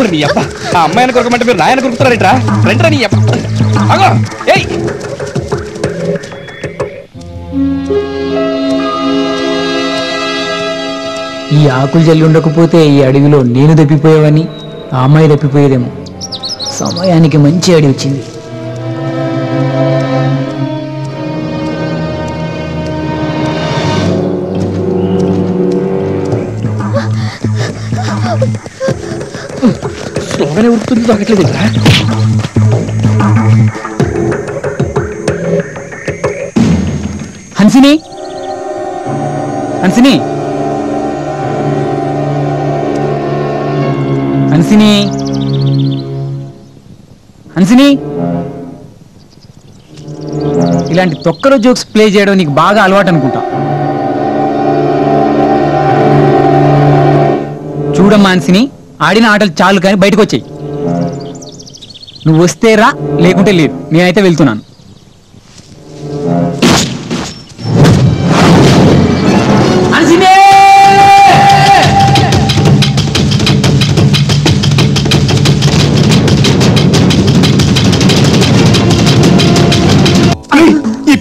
ஒரு நீ அப்பா அம்மா எனக்கு கொடுக்க மாட்டேன் நான் எனக்கு கொடுத்துறேன்டா ரெண்டா நீ அப்பா ஆகோ ஏய் ఈ ఆకులు జల్లి ఉండకపోతే ఈ అడవిలో నేను దప్పిపోయేవాని ఆ అమ్మాయి దప్పిపోయేదేమో సమయానికి మంచి అడవి వచ్చింది తోగనే ఉరుకుతుంది తగ్గట్లేదురా హన్సిని హన్సిని हंसिनी हंसिनी इलांटी तोक्कलो जोक्स प्ले चेयडम नीकु बागा अलवाटु अनुकुंटा चूडम्मा हंसिनी आडिन आटलु चालु कानी बयटिकि वच्चेयि नुव्वु वस्ते रा लेकुंटे लेदु नेनैते वेल्तुन्नानु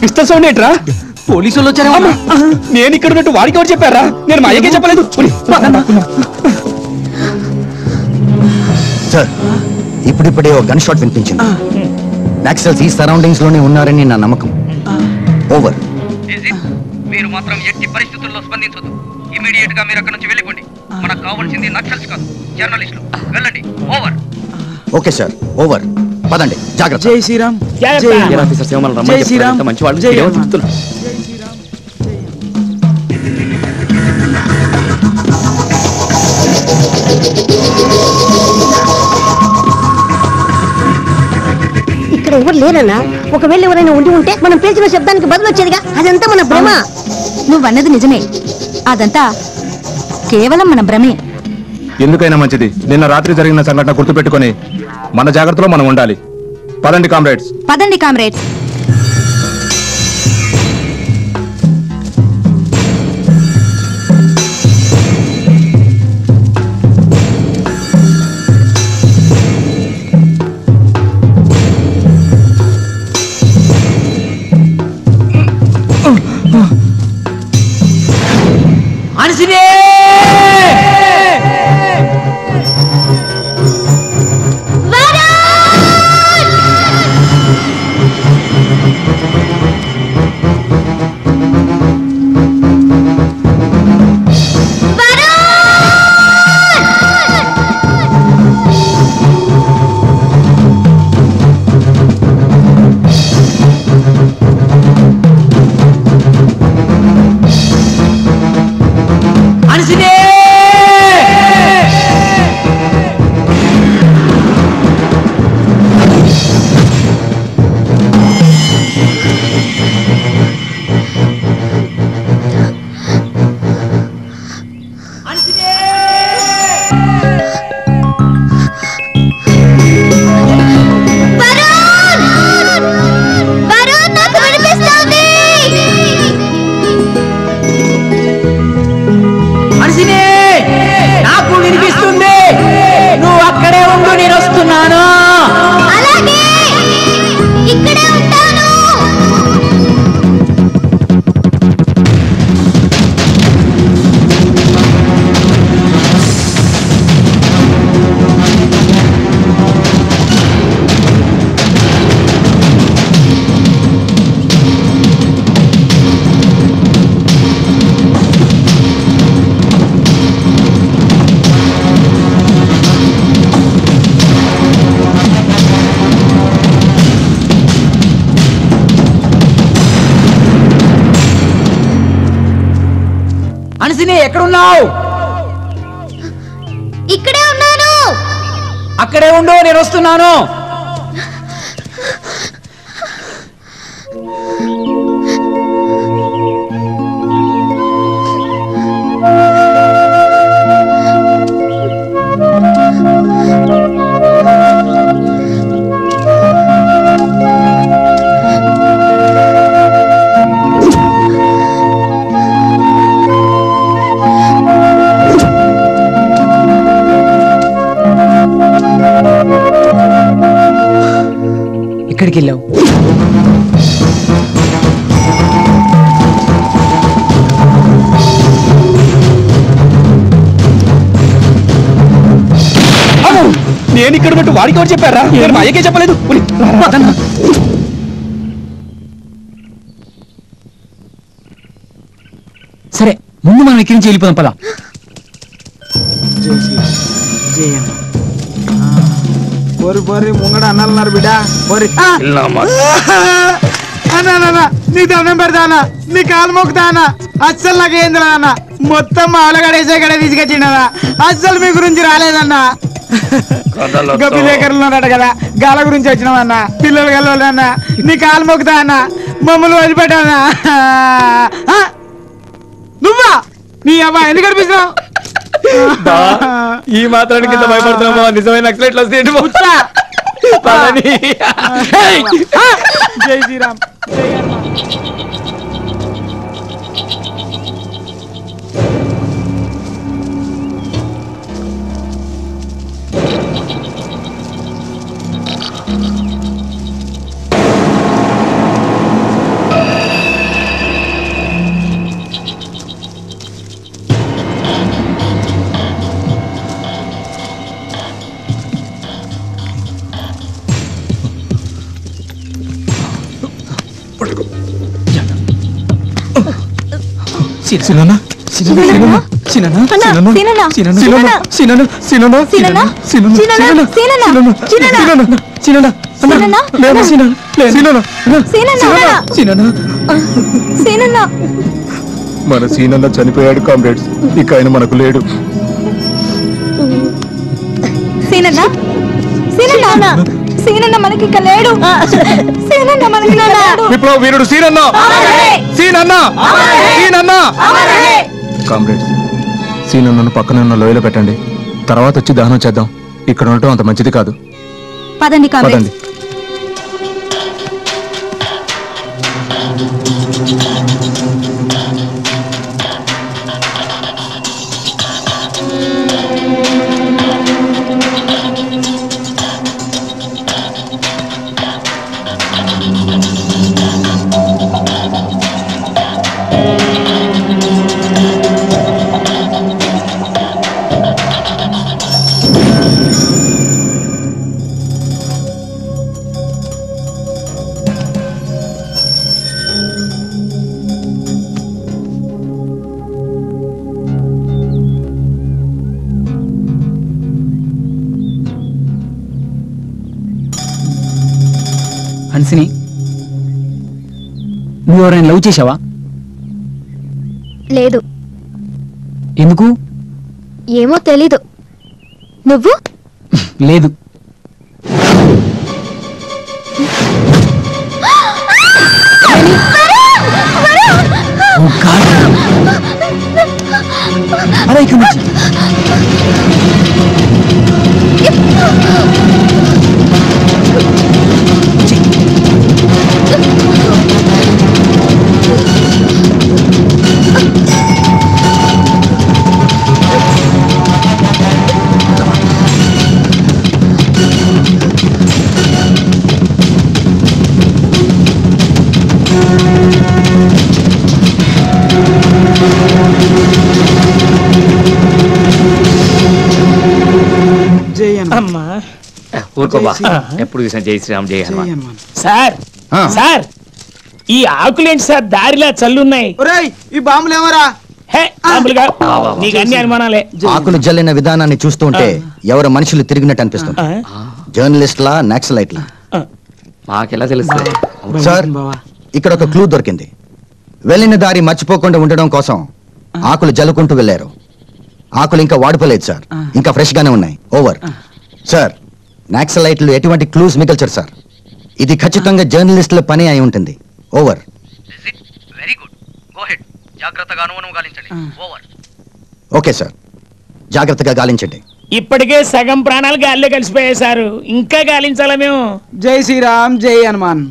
पिस्टल सौंड एट्रा पोलीस वालों चले वाला नेन इक्कड़ नेट वाड़ी कवर चेप्पारा नेन मायके चेप्पलेदु सर इप्पुडिप्पुडे ओ गन शॉट विनिपिंचिंदी नक्सल्स ई सराउंडिंग्स लोने उन्नारनि ना नमकम ओवर इज इट मीरु मात्रम ఎట్టి పరిస్థితుల్లో స్పందించొద్దు ఇమిడియేట్ గా మీరు అక్కడ నుంచి వెళ్ళిపోండి మనకు కావాల్సింది నక్సల్స్ కాదు జర్నలిస్టులు వెళ్ళండి ఓవర్ ఓకే సర్ ఓవర్ పదండి జాగృత జై శ్రీరామ్ జై శ్రీరామ్ ఆఫీసర్ శివమల్ రమణ జై శ్రీరామ్ మంచి వాళ్ళు జై శ్రీరామ్ జై శ్రీరామ్ ఇక్కడ ఎవరు లేరన్నా ఒకవేళ ఎవరైనా ఉండి ఉంటే మనం పేల్చిన శబ్దానికి బదులు వచ్చేదిగా అదంతా మన భ్రమ నువ్వు అన్నది నిజమే అదంతా కేవలం మన భ్రమే ఎందుకైనా మంచిది నిన్న రాత్రి జరిగిన సంఘటన గుర్తుపెట్టుకొని మన జాగృతలో మనం ఉండాలి పదండి కామ్రేడ్స్ పదండి కామ్రేడ్స్ అక్కడికి వెళ్ళావు? నేను ఇక్కడ ఉన్నట్టు వాడికి ఎవరు చెప్పారా? నేను అయ్యకే చెప్పలేదు. సరే ముందు మనం ఎక్కడి నుంచి వెళ్ళిపోదాం పదా. ముంగడ అన్నారు బిడా నీ దండం పెడతానా, నీ కాలు మొక్కుతానా, అస్సలు నాకేంద్రా అన్న మొత్తం మా ఆలగడేసే కడ తీసుకొచ్చిండదా, అస్సలు మీ గురించి రాలేదన్నా. గబ్బిలేకర్లు ఉన్నారట కదా, గాల గురించి వచ్చినావన్నా, పిల్లలు గెలవాలన్నా, నీ కాలు మొక్కుతా అన్నా, మమ్మల్ని వదిలిపెట్టానా నువ్వా? నీ అమ్మాయి ఎందుకు కనిపిస్తున్నావు? ఈ మాత్రానికి భయపడుతున్నామా? నిజమైన నక్సలైట్లు వస్తే జై శ్రీరామ్. సిననా సిననా సిననా సిననా సిననా సిననా సిననా సిననా సిననా సిననా సిననా సిననా సిననా సిననా లేనా సిననా సిననా సిననా సిననా సిననా. మన సిననా చనిపోయాడు కామ్రేడ్స్, ఇక ఆయన మనకు లేడు. సిననా సిననా సిననా మనకి ఇక లేడు. సిననా మనకి లేడు. విప్లవ వీరుడు సిననా సీనన్నా సీనన్నా. కామ్రేడ్స్, సీనన్నను పక్కనున్న లోయలో పెట్టండి, తర్వాత వచ్చి దహనం చేద్దాం. ఇక్కడ ఉండటం అంత మంచిది కాదు. పదండి పదండి. నువ్వెవరైనా లవ్ చేశావా? లేదు. ఎందుకు? ఏమో తెలీదు. నువ్వు? లేదు. అరే ఇక్కడ ఎప్పుడు చూసిన జై శ్రీరామ్ జై హనుమాన్. సార్ సార్ ఈ ఆకులేంటి సార్ దారిలా చల్లున్నాయి? ఈ బాంబులు ఎవరా? నీకు అన్ని అనుమానాలే. ఆకులు జల్లిన విధానాన్ని చూస్తుంటే ఎవరు మనుషులు తిరిగినట్టు అనిపిస్తుంది. జర్నలిస్ట్లా నక్సలైట్లా మాకెలా తెలుస్తుంది? సార్ ఇక్కడ ఒక క్లూ దొరికింది. వెళ్ళిన దారి మర్చిపోకుండా ఉండడం కోసం ఆకులు జల్లుకుంటూ వెళ్ళారు. ఆకులు ఇంకా వాడిపోలేదు సార్, ఇంకా ఫ్రెష్ గానే ఉన్నాయి. ఓవర్ సార్, నక్సలైట్లు ఎటువంటి క్లూస్ మిగల్చారు సార్. ఇది ఖచ్చితంగా జర్నలిస్టుల పని అయి ఉంటుంది. Over. Very good, go ahead. జాగ్రత్తగా అనుమానం గాలించండి. ఓవర్. ఓకే సార్, జాగ్రత్తగా గాలించండి. ఇప్పటికే సగం ప్రాణాలు గాలిలో కలిసిపోయాయి సార్, ఇంకా గాలించాలా మేము? జై శ్రీరామ్ జై హనుమాన్.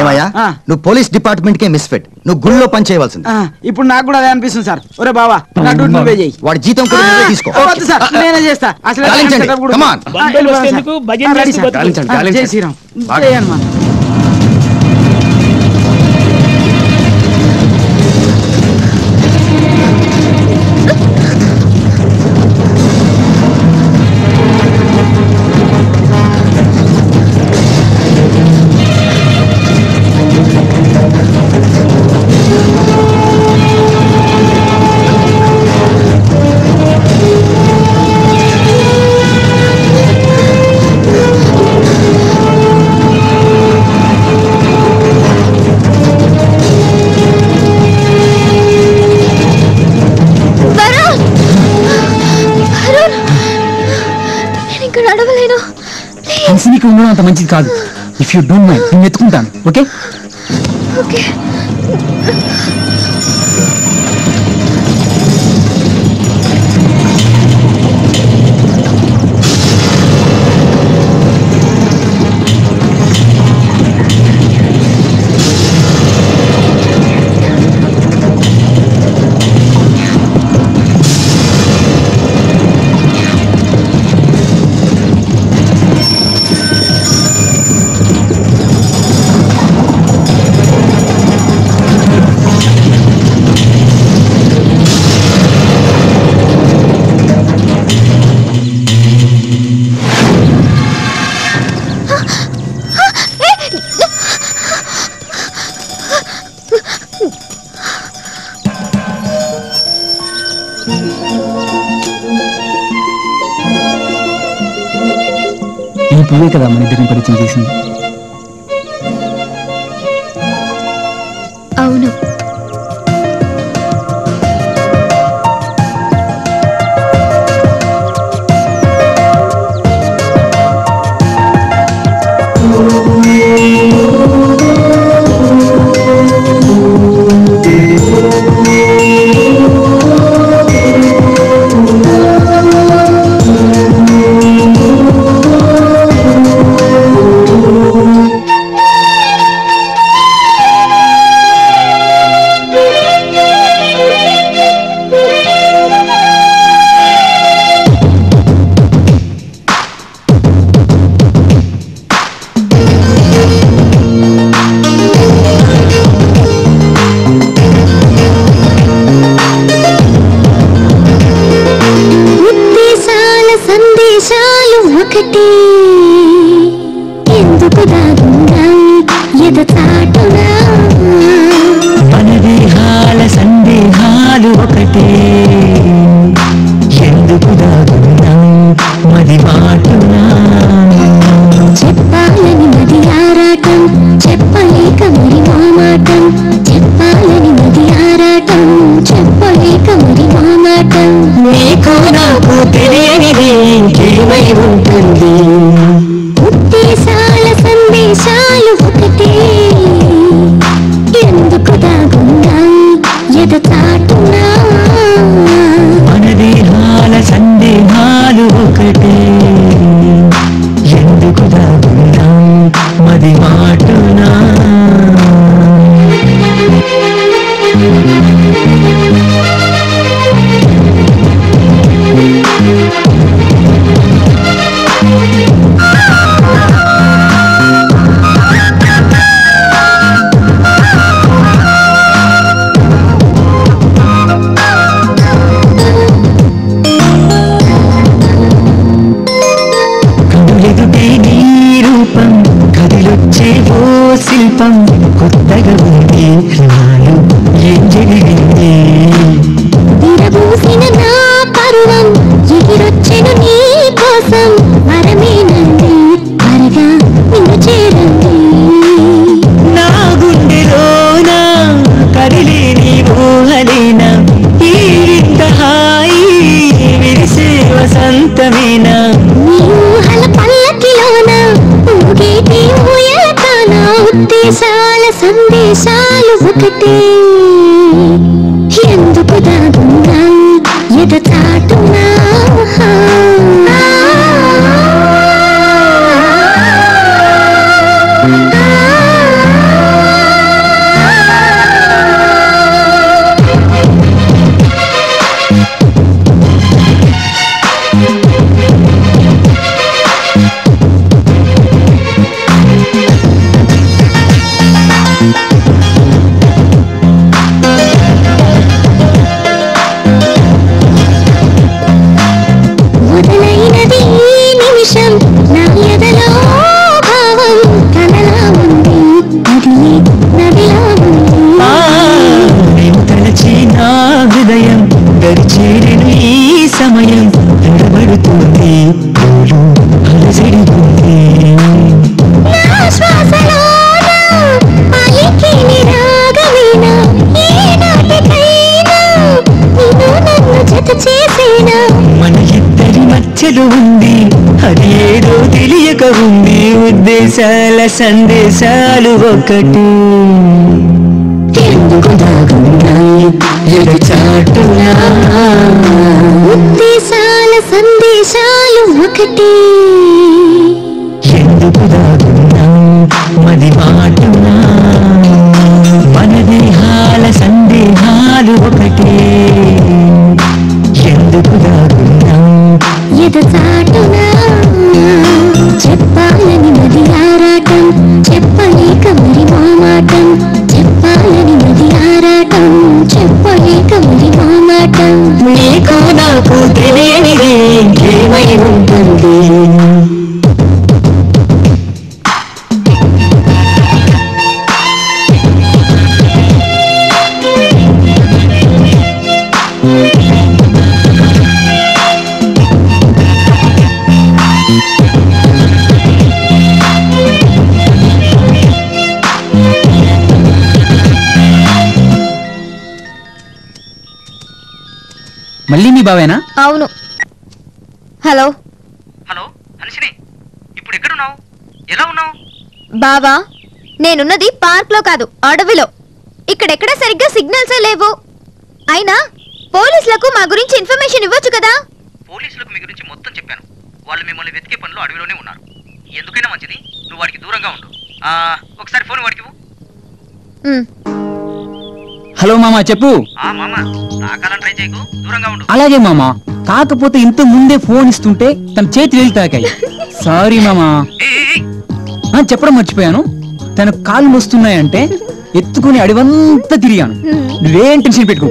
ఏమయ్యా నువ్వు పోలీస్ డిపార్ట్మెంట్ కే మిస్ఫిట్, నువ్వు గుళ్ళో పని చేయవలసింది. ఇప్పుడు నాకు కూడా అదే అనిపిస్తుంది సార్. ఒరే బావా, నా డ్యూటీ నువ్వే చేయి, వాడి జీతం కూడా నువ్వే తీసుకో. ఓకే సార్, నేనే చేస్తా. అసలు గాలించండి. కమాన్, బండిలు వస్తే ఎందుకు? భజన చేసి గాలించండి. జై శ్రీరామ్ జై హనుమాన్. கடவுளேனோ ப்ளீஸ் கம்பெனிக்கு உங்கள அந்த మంచిది కాదు if you don't mind నేను ఎత్తుకుంటాను ఓకే ఓకే నువ్వే కదా మన ఇద్దరిని పరిచయం చేసింది. అవును చెడు ఉంది, అది ఏదో తెలియక ఉంది. ఉద్దేశాల సందేశాలు ఒకటి ఉద్దేశాల సందేశాలు ఒకటి ఎందుకు దాగున్నా మది మాటునా మన దేహాల సందేహాలు ఒకటి ఎందుకు దాగున్నా ఎదు చాటునా చెప్పాలని మది ఆరాటం చెప్పలేక మరి మామాటం చెప్పాలని మది ఆరాటం చెప్పలేక మరి మామాటం నీకు నాకు తెలియనిదే ఏమై ఉంటుంది మళ్ళీ మీ బావేనా? అవును. హలో హలో హన్సిని, ఇప్పుడు ఎక్కడున్నావు? ఎలా ఉన్నావు? బావా, నేనున్నది పార్క్లో కాదు, అడవిలో. ఇక్కడెక్కడ సరిగ్గా సిగ్నల్సే లేవు. అయినా పోలీసులకు మా గురించి ఇన్ఫర్మేషన్ ఇవ్వచ్చు కదా. పోలీసులకు మీ గురించి మొత్తం చెప్పాను. వాళ్ళు మిమ్మల్ని వెతికే పనులు అడవిలోనే ఉన్నారు. ఎందుకైనా మంచిది నువ్వు వాడికి దూరంగా ఉండు. ఒకసారి ఫోన్ వాడికి. హలో మామా, చెప్పు. అలాగే మామా, కాకపోతే ఇంత ముందే ఫోన్ ఇస్తుంటే తన చేతి వేలు తాకాయి. సారీ మామా, చెప్పడం మర్చిపోయాను. తన కాళ్ళు వస్తున్నాయంటే ఎత్తుకుని అడివంతా తిరిగాను. నువ్వేం టెన్షన్ పెట్టుకో.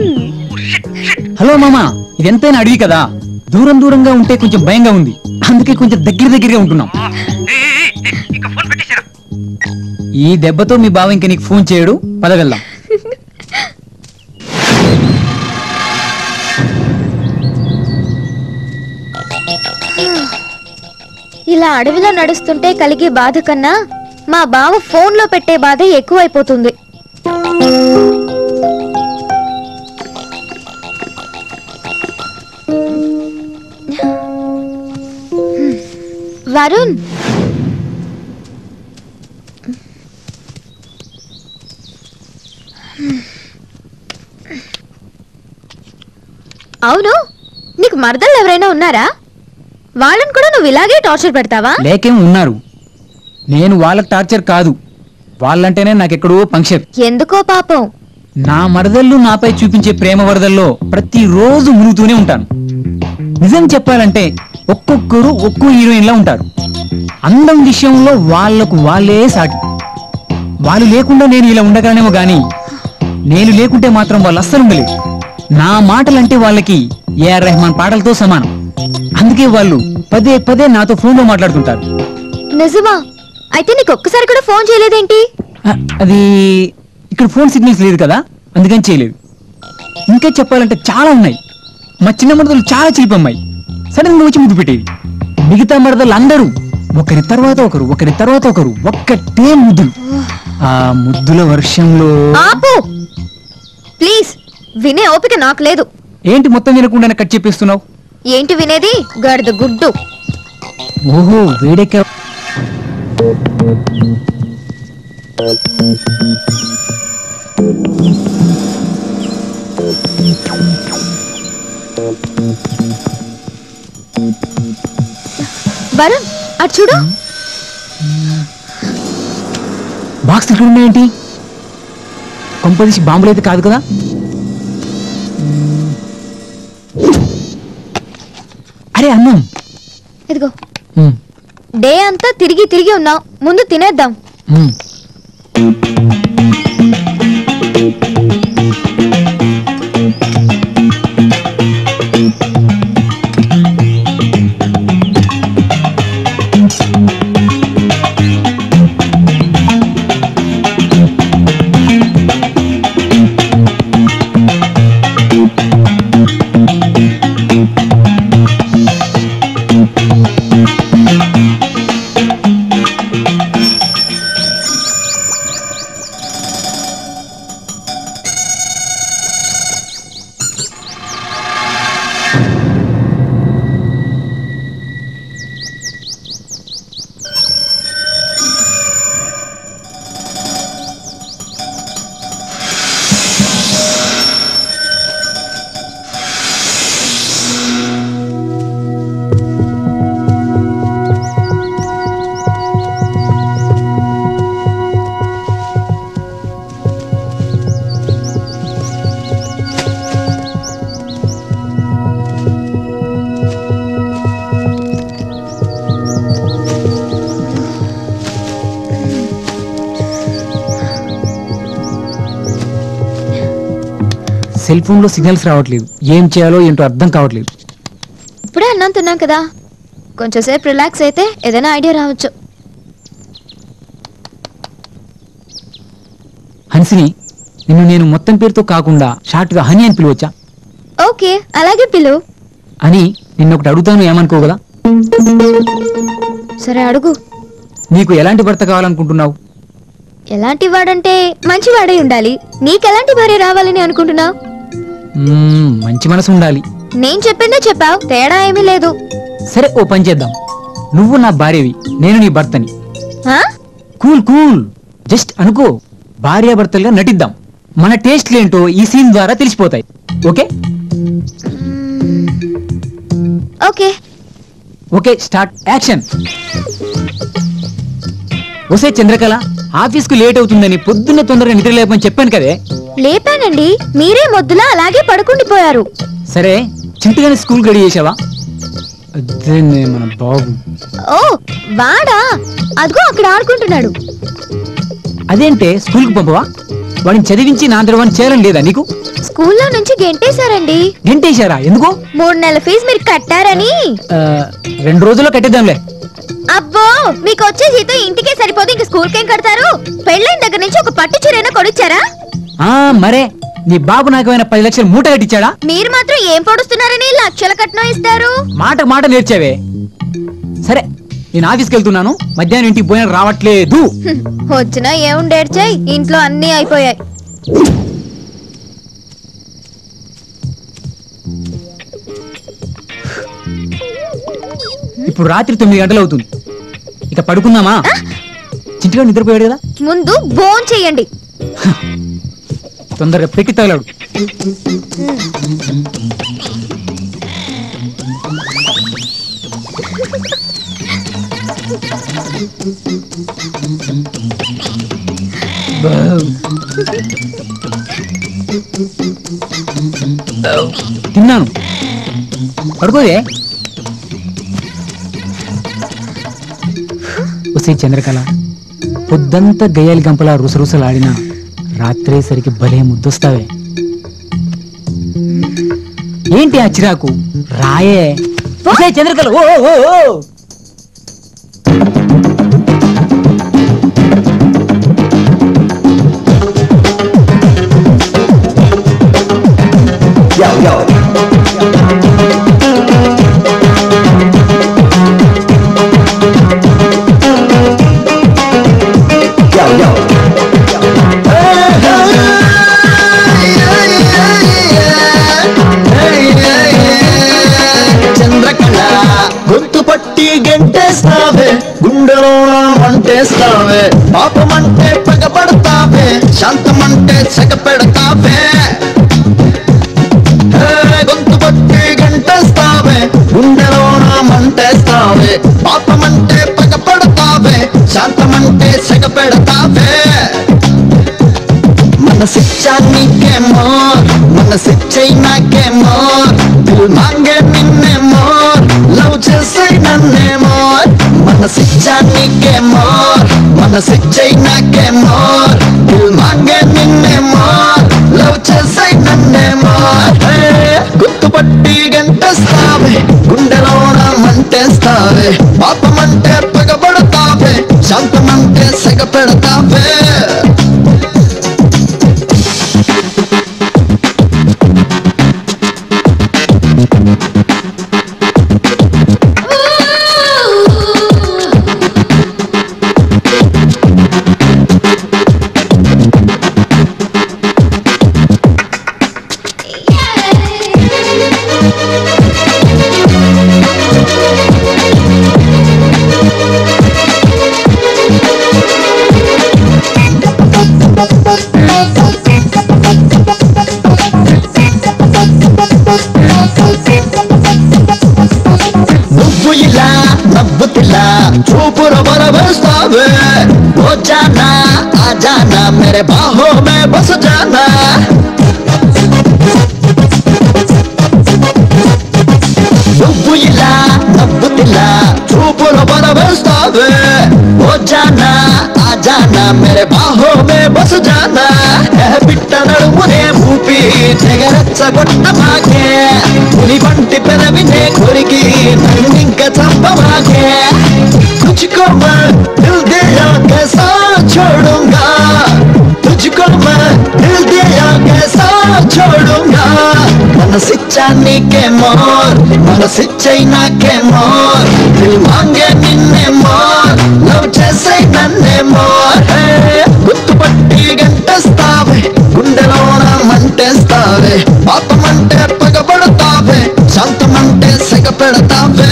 హలో మామా, ఇది ఎంతైనా అడివి కదా, దూరం దూరంగా ఉంటే కొంచెం భయంగా ఉంది. అందుకే కొంచెం దగ్గర దగ్గరగా ఉంటున్నాం. ఈ దెబ్బతో మీ బావ ఇంకా నీకు ఫోన్ చేయడు. పద వెళ్దాం. ఇలా అడవిలో నడుస్తుంటే కలిగే బాధ కన్నా మా బావ ఫోన్లో పెట్టే బాధ ఎక్కువైపోతుంది. వరుణ్, అవును, నీకు మరదలు ఎవరైనా ఉన్నారా? వాళ్ళని కూడా నువ్వు ఇలాగే టార్చర్ పెడతావా? లేకేం ఉన్నారు, నేను వాళ్ళకి టార్చర్ కాదు. వాళ్ళంటేనే నాకెక్కడో పంక్షన్. ఎందుకో పాపం, నా మరదళ్ళు నాపై చూపించే ప్రేమ వరదల్లో ప్రతిరోజు మునుగుతూనే ఉంటాను. నిజం చెప్పాలంటే ఒక్కొక్కరు ఒక్కో హీరోయిన్లా ఉంటారు. అందం విషయంలో వాళ్లకు వాళ్ళే సాటి. వాళ్ళు లేకుండా నేను ఇలా ఉండగలనేమో గానీ నేను లేకుంటే మాత్రం వాళ్ళు అస్సలు ఉండలేదు. నా మాటలంటే వాళ్ళకి ఏఆర్ రెహమాన్ పాటలతో సమానం. అందుకే వాళ్ళు పదే పదే నాతో ఫోన్ లో మాట్లాడుతుంటారు. నిజమా? అయితే నీకు ఒక్కసారి కూడా ఫోన్ చేయలేదేంటి? అది ఇక్కడ ఫోన్ సిగ్నల్స్ లేదు కదా, అందుకని చేయలేదు. ఇంకా చెప్పాలంటే చాలా ఉన్నాయి. మా చిన్న మరదలు చాలా చిలిపమ్మాయి. సడన్ గా వచ్చి ముద్దు పెట్టేది. మిగతా మరదలు అందరూ ఒకరి తర్వాత ఒకరు ఒకరి తర్వాత ఒకరు ఒక్కటే ముద్దులు. ఆ ముద్దుల వర్షంలో ఆపు ప్లీజ్. వినే ఓపిక నాకు లేదు. ఏంటి మొత్తం వినకుండా కట్ చెప్పేస్తున్నావు? ఏంటి వినేది? గర్ద గుడ్డు. ఓహో, వేడెక్క. వరుణ్, అటు చూడు. బాక్స్ ఇక్కడ ఉన్నాయేంటి? కొంపదీసి బాంబులైతే కాదు కదా. ఇదిగో, డే అంతా తిరిగి తిరిగి ఉన్నాం. ముందు తినేద్దాం. సెల్ ఫోన్ లో సిగ్నల్స్ రావట్లేదు. ఏం చేయాలో ఏంటో అర్థం కావట్లేదు. ఇప్పుడే అన్నం తిన్నాం కదా, కొంచెంసేపు రిలాక్స్ అయితే ఏదైనా ఐడియా రావచ్చు. హన్సిని, నిన్ను నేను మొత్తం పేరుతో కాకుండా షార్ట్ గా హనీ అని పిలవచ్చా? ఓకే, అలాగే పిలువు. అని నిన్నొకటి అడుగుతాను, ఏమనుకోగలా? సరే అడుగు. నీకు ఎలాంటి భర్త కావాలనుకుంటున్నావు? ఎలాంటి వాడంటే మంచివాడై ఉండాలి. నీకెలాంటి భార్య రావాలని అనుకుంటున్నావు? మంచి మనసు ఉండాలి. నేను చెప్పిందే చెప్పావు, తేడా ఏమీ లేదు. సరే ఓ పని చేద్దాం, నువ్వు నా భార్యవి, నేను నీ భర్తని. కూల్ కూల్, జస్ట్ అనుకో, భార్య భర్తలుగా నటిద్దాం. మన టేస్ట్లు ఏంటో ఈ సీన్ ద్వారా తెలిసిపోతాయి. Okay okay okay start action. వసే చంద్రకళ, ఆఫీస్ కు లేట్ అవుతుందని పొద్దున్న తొందరగా నిద్ర లేపని చెప్పాను కదే. లేపానండి, మీరే మొద్దులా అలాగే పడుకుండిపోయారు. సరే, చింతగానే స్కూల్ గడి చేసావా? అదేనే మన బాబు. ఓ వాడా, అదిగో అక్కడ ఆడుకుంటున్నాడు. అదేంటే స్కూల్ కు పంపవా? వాడిని చదివించి నా అందరూ చేరడం లేదా నీకు? స్కూల్లో నుంచి గెంటేశారండి. గెంటేశారా? ఎందుకు? మూడు నెలల ఫీజు మీరు కట్టారని. రెండు రోజుల్లో కట్టేద్దాంలే. అబ్బో, మీకు వచ్చే జీతం ఇంటికే సరిపోతే ఇంక స్కూల్ కేం కడతారు? పెళ్ళైన దగ్గర నుంచి ఒక పట్టు చీరైనా కొనిచ్చారా? ఆ మరే, నీ బాబు నాకేమైనా పది లక్షలు మూట కట్టించాడా? మీరు మాత్రం ఏం పొడుస్తున్నారని లక్షల కట్నం ఇస్తారు. మాట మాట నేర్చావే. సరే, నేను ఆఫీస్కి వెళ్తున్నాను, మధ్యాహ్నం ఇంటికి పోయినా రావట్లేదు. వచ్చినా ఏముండేడ్చాయి, ఇంట్లో అన్నీ అయిపోయాయి. ఇప్పుడు రాత్రి తొమ్మిది గంటలు అవుతుంది, ఇక పడుకుందామా? చింటిగా నిద్రపోయాడు కదా, ముందు బోన్ చేయండి. తొందరగా పెట్టి తగలాడు. తిన్నాను, పడుకోదే. వసే చంద్రకళ, పొద్దంతా గయ్యాలి గంపలా రుసరుసలాడినా రాత్రేసరికి భలే ముద్దొస్తావే. ఏంటి ఆ చిరాకు? రాయే చంద్రకళ. ఓ పాపమంటే పగబడతావే, శాంతమంటే చెగపెడతావే, గొంతు పట్టి గంటేస్తావే, గుండెలోన మంటేస్తావే, పాపమంటే పగబడతావే, శాంతమంటే చెగపెడతావే. మనసిచ్చా నీకేమో, మనసిచ్చై నాకేమో, దిల్ మాంగే నిన్నేమో, లవ్ చేసే నన్నేమో. మనసిచ్చా నీకేమో, మనసిచ్చై నాకేమో, దిల్ మాంగే నిన్నేమో, లవ్ చేసే నన్నేమో. గుర్తుపట్టి గంటేస్తావే, గుండెలోన మంటేస్తావే, పాపమంటే పగబడతావే, శాంతమంటే సెగపెడతావే. నువ్వు ఇలా నవ్వుతులా చూపుర బలవేస్తావే, ఓ జానా ఆ జానా మేరే బాహో మే బస్ జానా. నువ్వు ఇలా నవ్వుతులా చూపుర బలవేస్తావే, ఓ జానా ఆ జానా మేరే బాహో మే బస్ జానా. బిట్ట నడుమునే ఊపి तुझको मैं दिल दिया कैसा छोड़ूंगा, तुझको मैं दिल दिया कैसा छोड़ूंगा। मनसी चानी के मोर, मनसी चैना के मोर, दिल मांगे निन्ने मोर, लव जैसे नन्ने मोर। गुत्तपट्टी गंटस्तावे, गुंडलोना मंटेस्तावे, पाप मंटे पगबड़तावे, शांत मंटे सिगपड़तावे।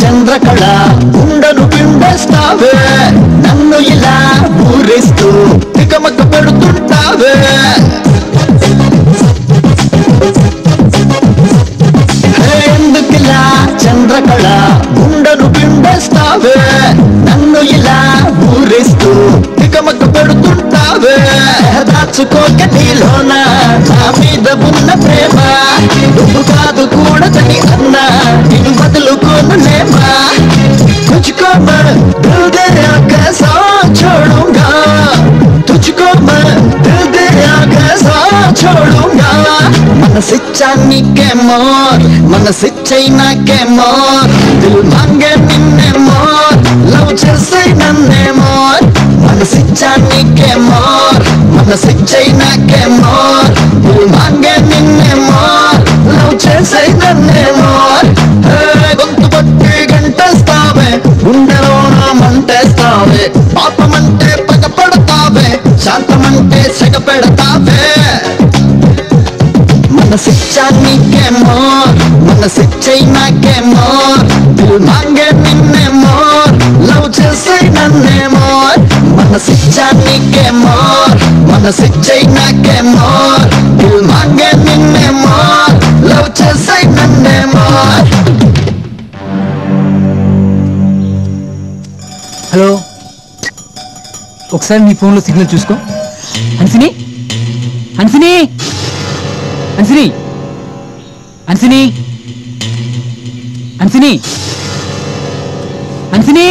चंद्रकला गुंडनु बिंबस्तावे, नन्नु इला ऊरिस्तू तिकमक पड़ुतुंटावे। हेंदुकिला चंद्रकला गुंडनु बिंबस्तावे, नन्नु इला ऊरिस्तू तिकमक पड़ुतुंटावे। दाचुकोके नीलोना ना मीद बुन्न प्रेम, नुव्वु कादु कूडदनि अन्न निन्नु बदलुकोनुने। तुझको मैं दिल दिया कैसा छोड़ूंगा, तुझको मैं दिल दिया कैसा छोड़ूंगा। मनसी चानी के मोर, मनसी चैना के मोर, दिल मांगे निन्ने मोर, लव जैसे नन्ने मोर। मनसी चानी के मोर, मनसी चैना के मोर, दिल मांगे निन्ने मोर, लव जैसे नन्ने मोर। पाप मंटे पग पड़तावे, शांत मंटे सिग पड़तावे। मनसी चानी के मोर, मनसी चैना के मोर, दिल मांगे निन्ने मोर, लव जैसे नन्ने मोर। मनसी चानी के मोर, मनसी चैना के मोर, दिल मांगे निन्ने मोर, लव जैसे नन्ने मोर। हेलो ఒకసారి నీ ఫోన్లో సిగ్నల్ చూసుకో. అన్సిని అన్సిని అన్సిని అన్సిని అన్సిని అన్సిని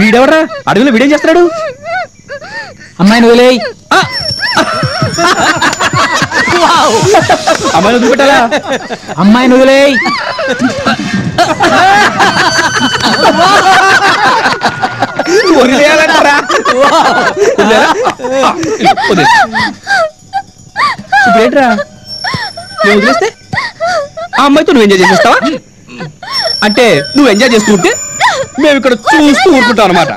వీడెవరా? అడవిలో వీడేం చేస్తున్నాడు? అమ్మాయిని వదిలే. అమ్మాయిని వదిలిపెట్టాలా? అమ్మాయిని వదిలే. వదిలేయాలంటారా? ఇప్పుడేంట్రా నువ్వు వదిలేస్తే ఆ అమ్మాయితో నువ్వు ఎంజాయ్ చేసేస్తావా? అంటే నువ్వు ఎంజాయ్ చేస్తూ ఉంటే మేము ఇక్కడ చూస్తూ ఊరుకుంటాం అనమాట.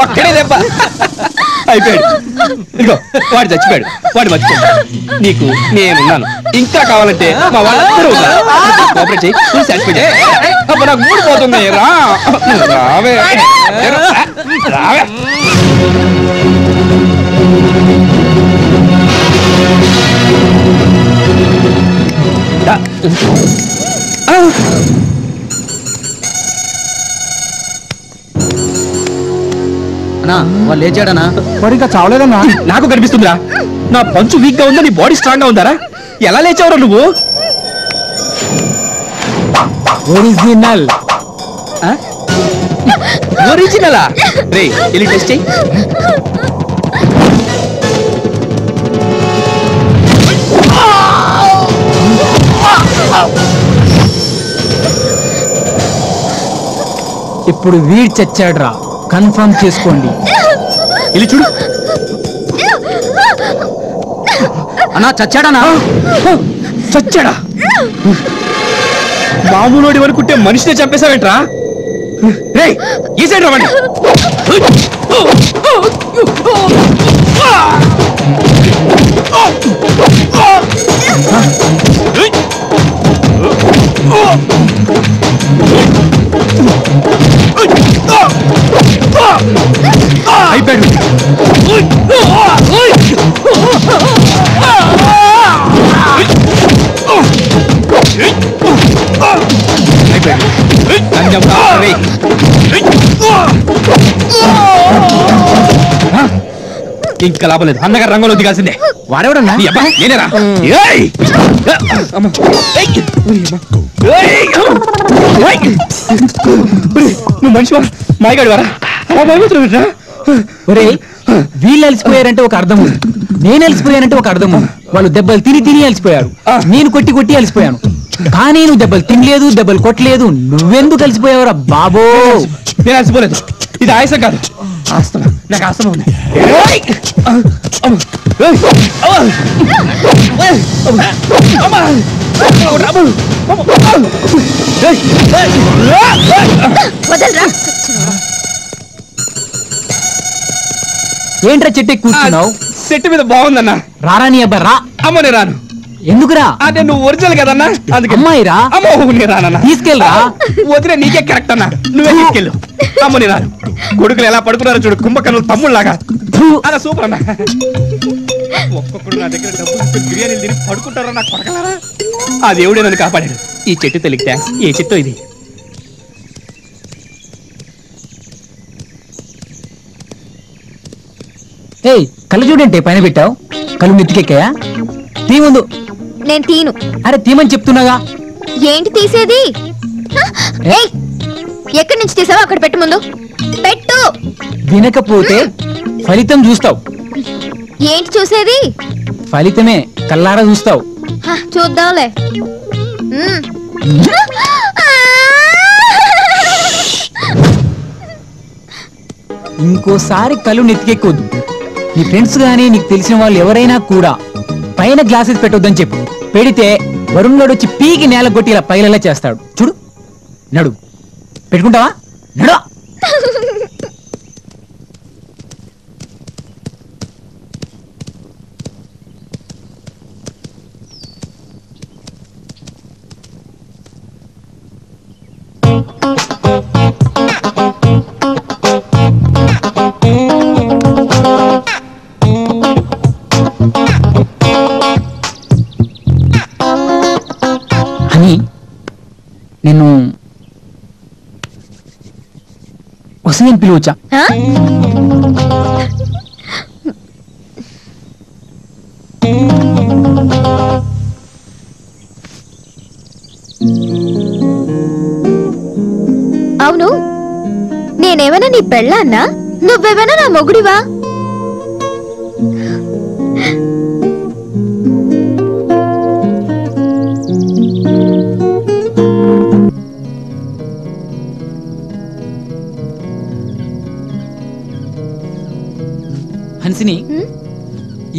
ఒక్కడే దెబ్బ అయిపోయాడు. ఇదిగో వాడు చచ్చిపోయాడు, వాడు మర్చిపోయాడు. నీకు నేనున్నాను. ఇంకా కావాలంటే మా వాళ్ళందరూ కోఆపరేట్ చేయి. చచ్చిపోయి అప్పుడు నాకు మూడు పోతుంది. రా రావే రావే వాళ్ళు లేచాడనా? వాడు ఇంకా చావలేదన్నా. నాకు కనిపిస్తుందిరా. నా పంచు వీక్ గా ఉందా? నీ బాడీ స్ట్రాంగ్ గా ఉందారా? ఎలా లేచావురా నువ్వు? ఒరిజినల్ ఒరిజినలా? రే వెళ్ళి టెస్ట్ చేయి. ఇప్పుడు వీడు చచ్చాడు రా. కన్ఫర్మ్ చేసుకోండి. ఇల్లు చూడు అన్నా, చచ్చాడనా? చచ్చాడా? మామూలు వరకుంటే మనిషినే చంపేశావేంట్రా? రేయ్ ఈ సైడ్ రావండి. అయిపోయాడు. ఇంకా లాభలేదు, అందగారు రంగంలో దిగాల్సిందే. వాడేవడన్నా? నేనేరా. నువ్వు మనిషివా? మాయగాడి వారా? ఒరే, వీళ్ళు అలిసిపోయారంటే ఒక అర్థం ఉంది, నేను అలిసిపోయానంటే ఒక అర్థం ఉంది. వాళ్ళు దెబ్బలు తిని తిని అలిసిపోయారు, నేను కొట్టి కొట్టి అలిసిపోయాను. కానీ నువ్వు దెబ్బలు తినలేదు, దెబ్బలు కొట్టలేదు, నువ్వెందుకు కలిసిపోయావురా బాబో? నేను అలిసిపోలేదు, ఇది ఆయాసం కాదు, ఆస్తమ. నాకు ఆస్తమ ఉంది. ఏంట్రా చెట్టు కూర్చున్నావు? చెట్టు మీద బాగుందన్నా, రారా నీ అబ్బాయి. రా. అమ్మ నేను రాను. ఎందుకురా? అంటే నువ్వు ఒరిజినల్ కదన్నా, అందుకే. అమ్మాయి రా. అమ్మ రానన్నా, తీసుకెళ్ళరా. వదిలే, నీకే కరెక్ట్ అన్నా, నువ్వే తీసుకెళ్ళు. అమ్మ నేను రాను. కొడుకులు ఎలా పడుకున్నారో చూడు, కుంభకర్ణులు తమ్ముళ్ళలాగా. అలా సూపర్ అన్నా. ఒక్కొక్కడు నా దగ్గర డబ్బులు ఇస్తే బిర్యానీలు తిని పడుకుంటారా నా కొడకలారా? ఆ దేవుడే నన్ను కాపాడాడు. ఈ చెట్టు తెలియక థ్యాంక్స్. ఏ చెట్టు ఇది? ఏయ్, కళ్ళు చూడంటే పైన పెట్టావు, కళ్ళు నెత్తికెక్కాయా? తీ ముందు. నేను తీను. అరే తీమని చెప్తున్నాగా. ఏంటి తీసేది? ఎక్కడి నుంచి తీసావో అక్కడ పెట్టు. ముందు పెట్టు. వినకపోతే ఫలితం చూస్తావు. ఏంటి చూసేది? ఫలితమే, కళ్ళారా చూస్తావు. చూద్దాంలే. ఇంకోసారి కళ్ళు నెత్తికెక్కొద్దు. నీ ఫ్రెండ్స్ కానీ నీకు తెలిసిన వాళ్ళు ఎవరైనా కూడా పైన గ్లాసెస్ పెట్టొద్దని చెప్పు. పెడితే వరుణ్ గారు వచ్చి పీకి నేల కొట్టి ఇలా పైలలా చేస్తాడు. చూడు, నడు. పెట్టుకుంటావా? నడు. నేను వసంతని పిలువచ్చా? అవును, నేనేమైనా నీ పెళ్ళాన్నా? నువ్వేమైనా నా మొగుడివా?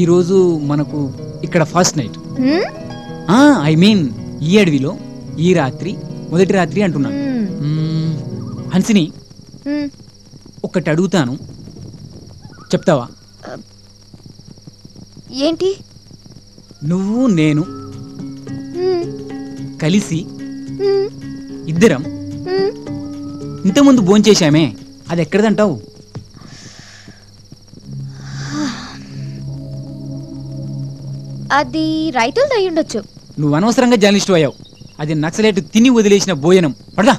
ఈరోజు మనకు ఇక్కడ ఫస్ట్ నైట్. ఐ మీన్ ఈ అడవిలో ఈ రాత్రి మొదటి రాత్రి అంటున్నాను. హన్సిని, ఒకటి అడుగుతాను, చెప్తావా? ఏంటి? నువ్వు నేను కలిసి ఇద్దరం ఇంతకుముందు భోంచేశామే, అది ఎక్కడదంటావు? అది రైతులది అయి ఉండొచ్చు. నువ్వు అనవసరంగా జర్నలిస్ట్ అయ్యావు. అది నక్సలైట్ తిని వదిలేసిన భోజనం. పడదా?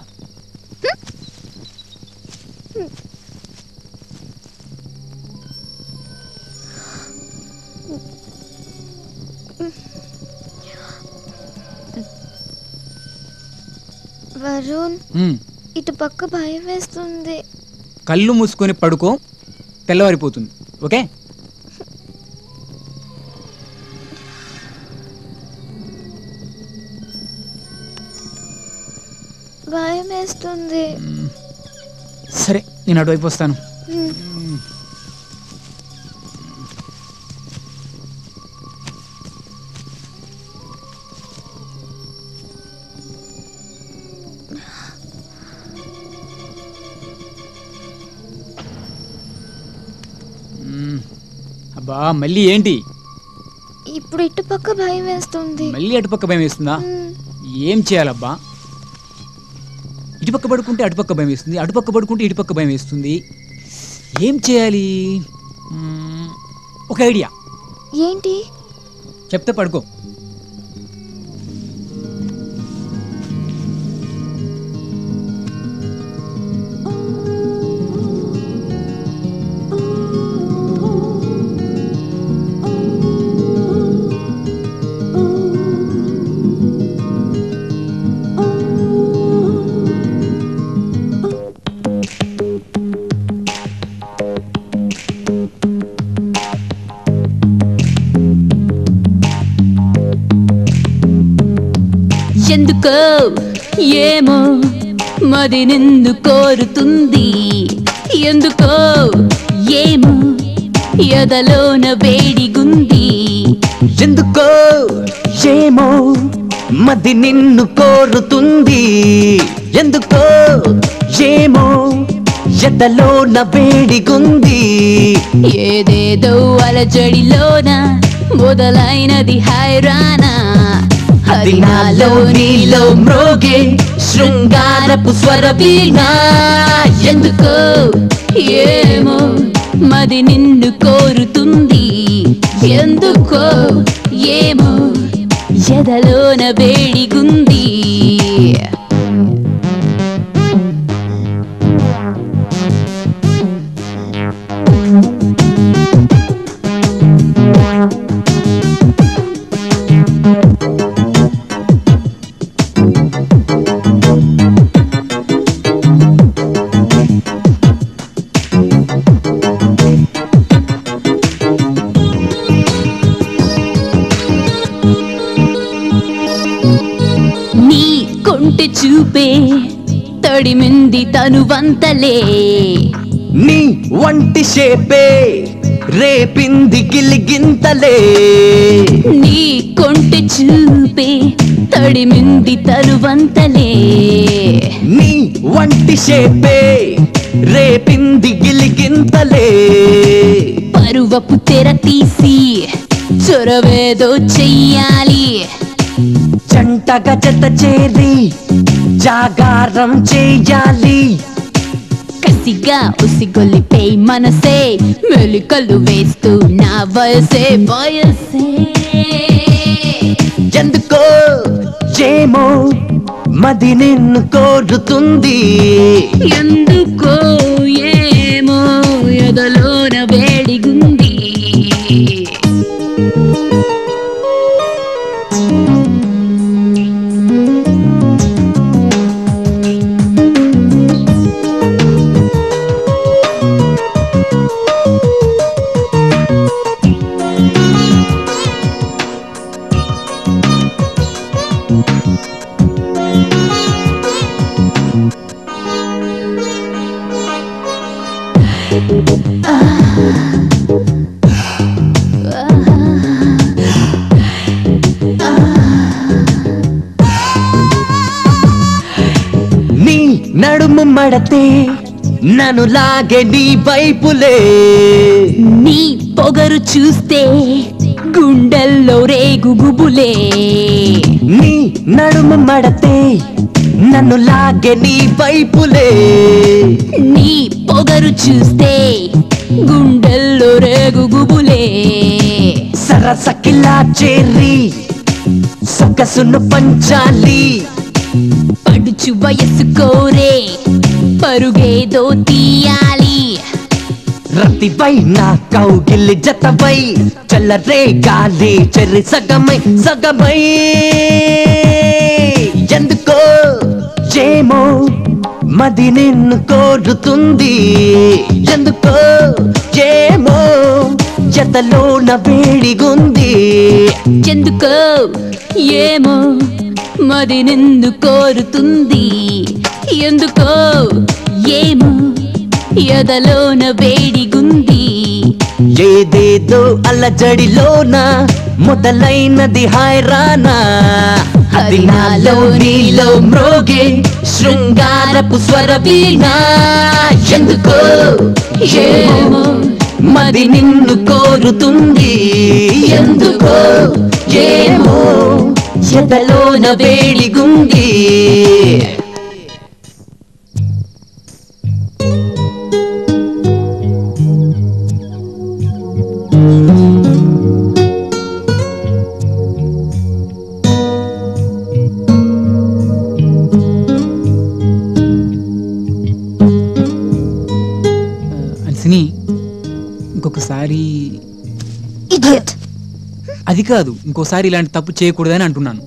వరుణ్, ఇటు పక్క భయం వేస్తుంది. కళ్ళు మూసుకొని పడుకో, తెల్లవారిపోతుంది. ఓకే? సరే. నేను అటువైపు వస్తాను. అబ్బా మళ్ళీ ఏంటి ఇప్పుడు ఇటుపక్క భయం వేస్తుంది, మళ్ళీ అటుపక్క భయం వేస్తుందా? ఏం చేయాలబ్బా? ఇటుపక్క పడుకుంటే అటుపక్క భయం వేస్తుంది, అటుపక్క పడుకుంటే ఇటుపక్క భయం వేస్తుంది. ఏం చేయాలి? ఒక ఐడియా. ఏంటి? చెప్తే పడుకో. ఎందుకో ఏమో మది నిన్ను కోరుతుంది, ఎందుకో ఏమో ఎదలోన వేడిగుంది, ఎందుకో ఏమో మది నిన్ను కోరుతుంది, ఎందుకో ఏమో ఎదలోన వేడిగుంది, ఏదేదో అలజడిలోన మొదలైనది హైరానా, అది నాలో నీలో మ్రోగే శృంగారపు స్వర వీణా, ఎందుకో ఏమో మది నిన్ను కోరుతుంది, ఎందుకో ఏమో ఎదలోన వేడిగుంది. చూపే తడిమింది తను వంతలే, నీ వంటి షేపే రేపింది గిలిగింతలే, నీ కొంటి చూపే తడిమింది తను వంతలే, నీ వంటి షేపే రేపింది గిలిగింతలే, పరువపు తెర తీసి చొరవేదో చెయ్యాలి, జంటగా జత చేరి జాగారం చేయాలి, కసిగా ఉసిగొలిపై మనసే మెలికలు వేస్తూ నా వయసే వయసే, ఎందుకో ఏమో మది నిన్ను కోరుతుంది, ఎందుకో ఏమో ఎదలోన వేడిగుంది. నడుము మడతే నన్ను లాగే నీ వైపులే, నీ పొగరు చూస్తే గుండెల్లో రేగు గుబులే, నీ నడుము మడతే నన్ను లాగే నీ వైపులే, నీ పొగరు చూస్తే గుండెల్లో రేగు గుబులే, సరసకిలా చేరి సొగసును పంచాలి, పడుచు వయసు కోరే పరుగేదో తీయాలి, రతిపై నా కౌగిలి జతపై చల్లరే గాలి చెరి సగమై సగమై, ఎందుకో ఏమో మది నిన్ను కోరుతుంది, ఎందుకో ఏమో జతలోన వేడిగుంది, ఎందుకో ఏమో మది నిన్ను కోరుతుంది, ఎందుకో ఏమో यदलोन बेड़ी गुंदी ఏదేదో అలజడిలోనా మొదలైనది హైరానా అది నాలో నీలో మ్రోగే శృంగారపు స్వరవీణా ఎందుకో ఏమో మది నిన్ను కోరుతుంది ఎందుకో ఏమో ఎదలోన వేడిగుంగి అది కాదు ఇంకోసారి ఇలాంటి తప్పు చేయకూడదని అంటున్నాను.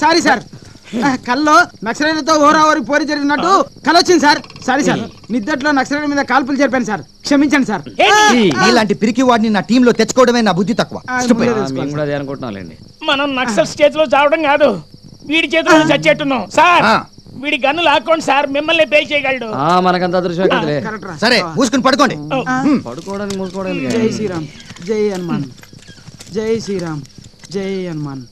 సారీ సార్, కల్లో నక్సలైలతో ఓరావరి పోరి జరిగినట్టు కలొచ్చింది సార్. సారీ సార్, నిద్దట్లో నక్సలైల మీద కాల్పులు జరిపాను సార్, క్షమించండి సార్. ఇలాంటి పిరికి వాడిని నా టీంలో తెచ్చుకోవడమే నా బుద్ధి తక్కువ. మనం నక్సల్ స్టేజ్ లో చావడం కాదు, వీడి చేతిలో చచ్చేట్టున్నాం సార్. వీడి గన్ను లాక్కోండి సార్, మిమ్మల్ని పే చేయగలడు. మనకంత అదృష్టం సరే, మూసుకుని పడుకోండి. పడుకోవడానికి మూసుకోవడానికి జై శ్రీరామ్, జై హనుమాన్, జై శ్రీరామ్, జై హనుమాన్.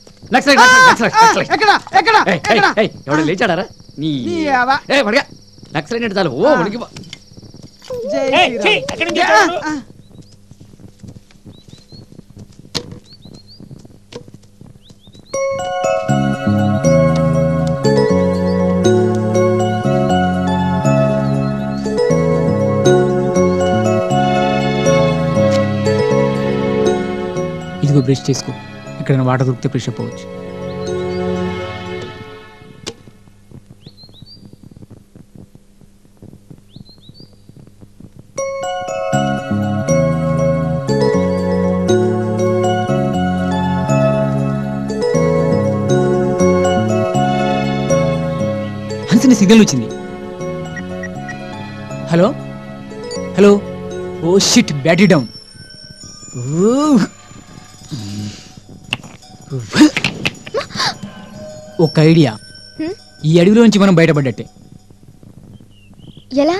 ఇదిగో బ్రష్ చేసుకో, ఇక్కడ వాటర్ దొరికితే ఫ్రెష్ అప్ అవ్వచ్చు. హన్సిని సిగ్నల్ వచ్చింది. Hello hello, oh shit, battery down. ఒక ఐడియా, ఈ అడవిలోంచి మనం బయటపడ్డట్టే. ఎలా?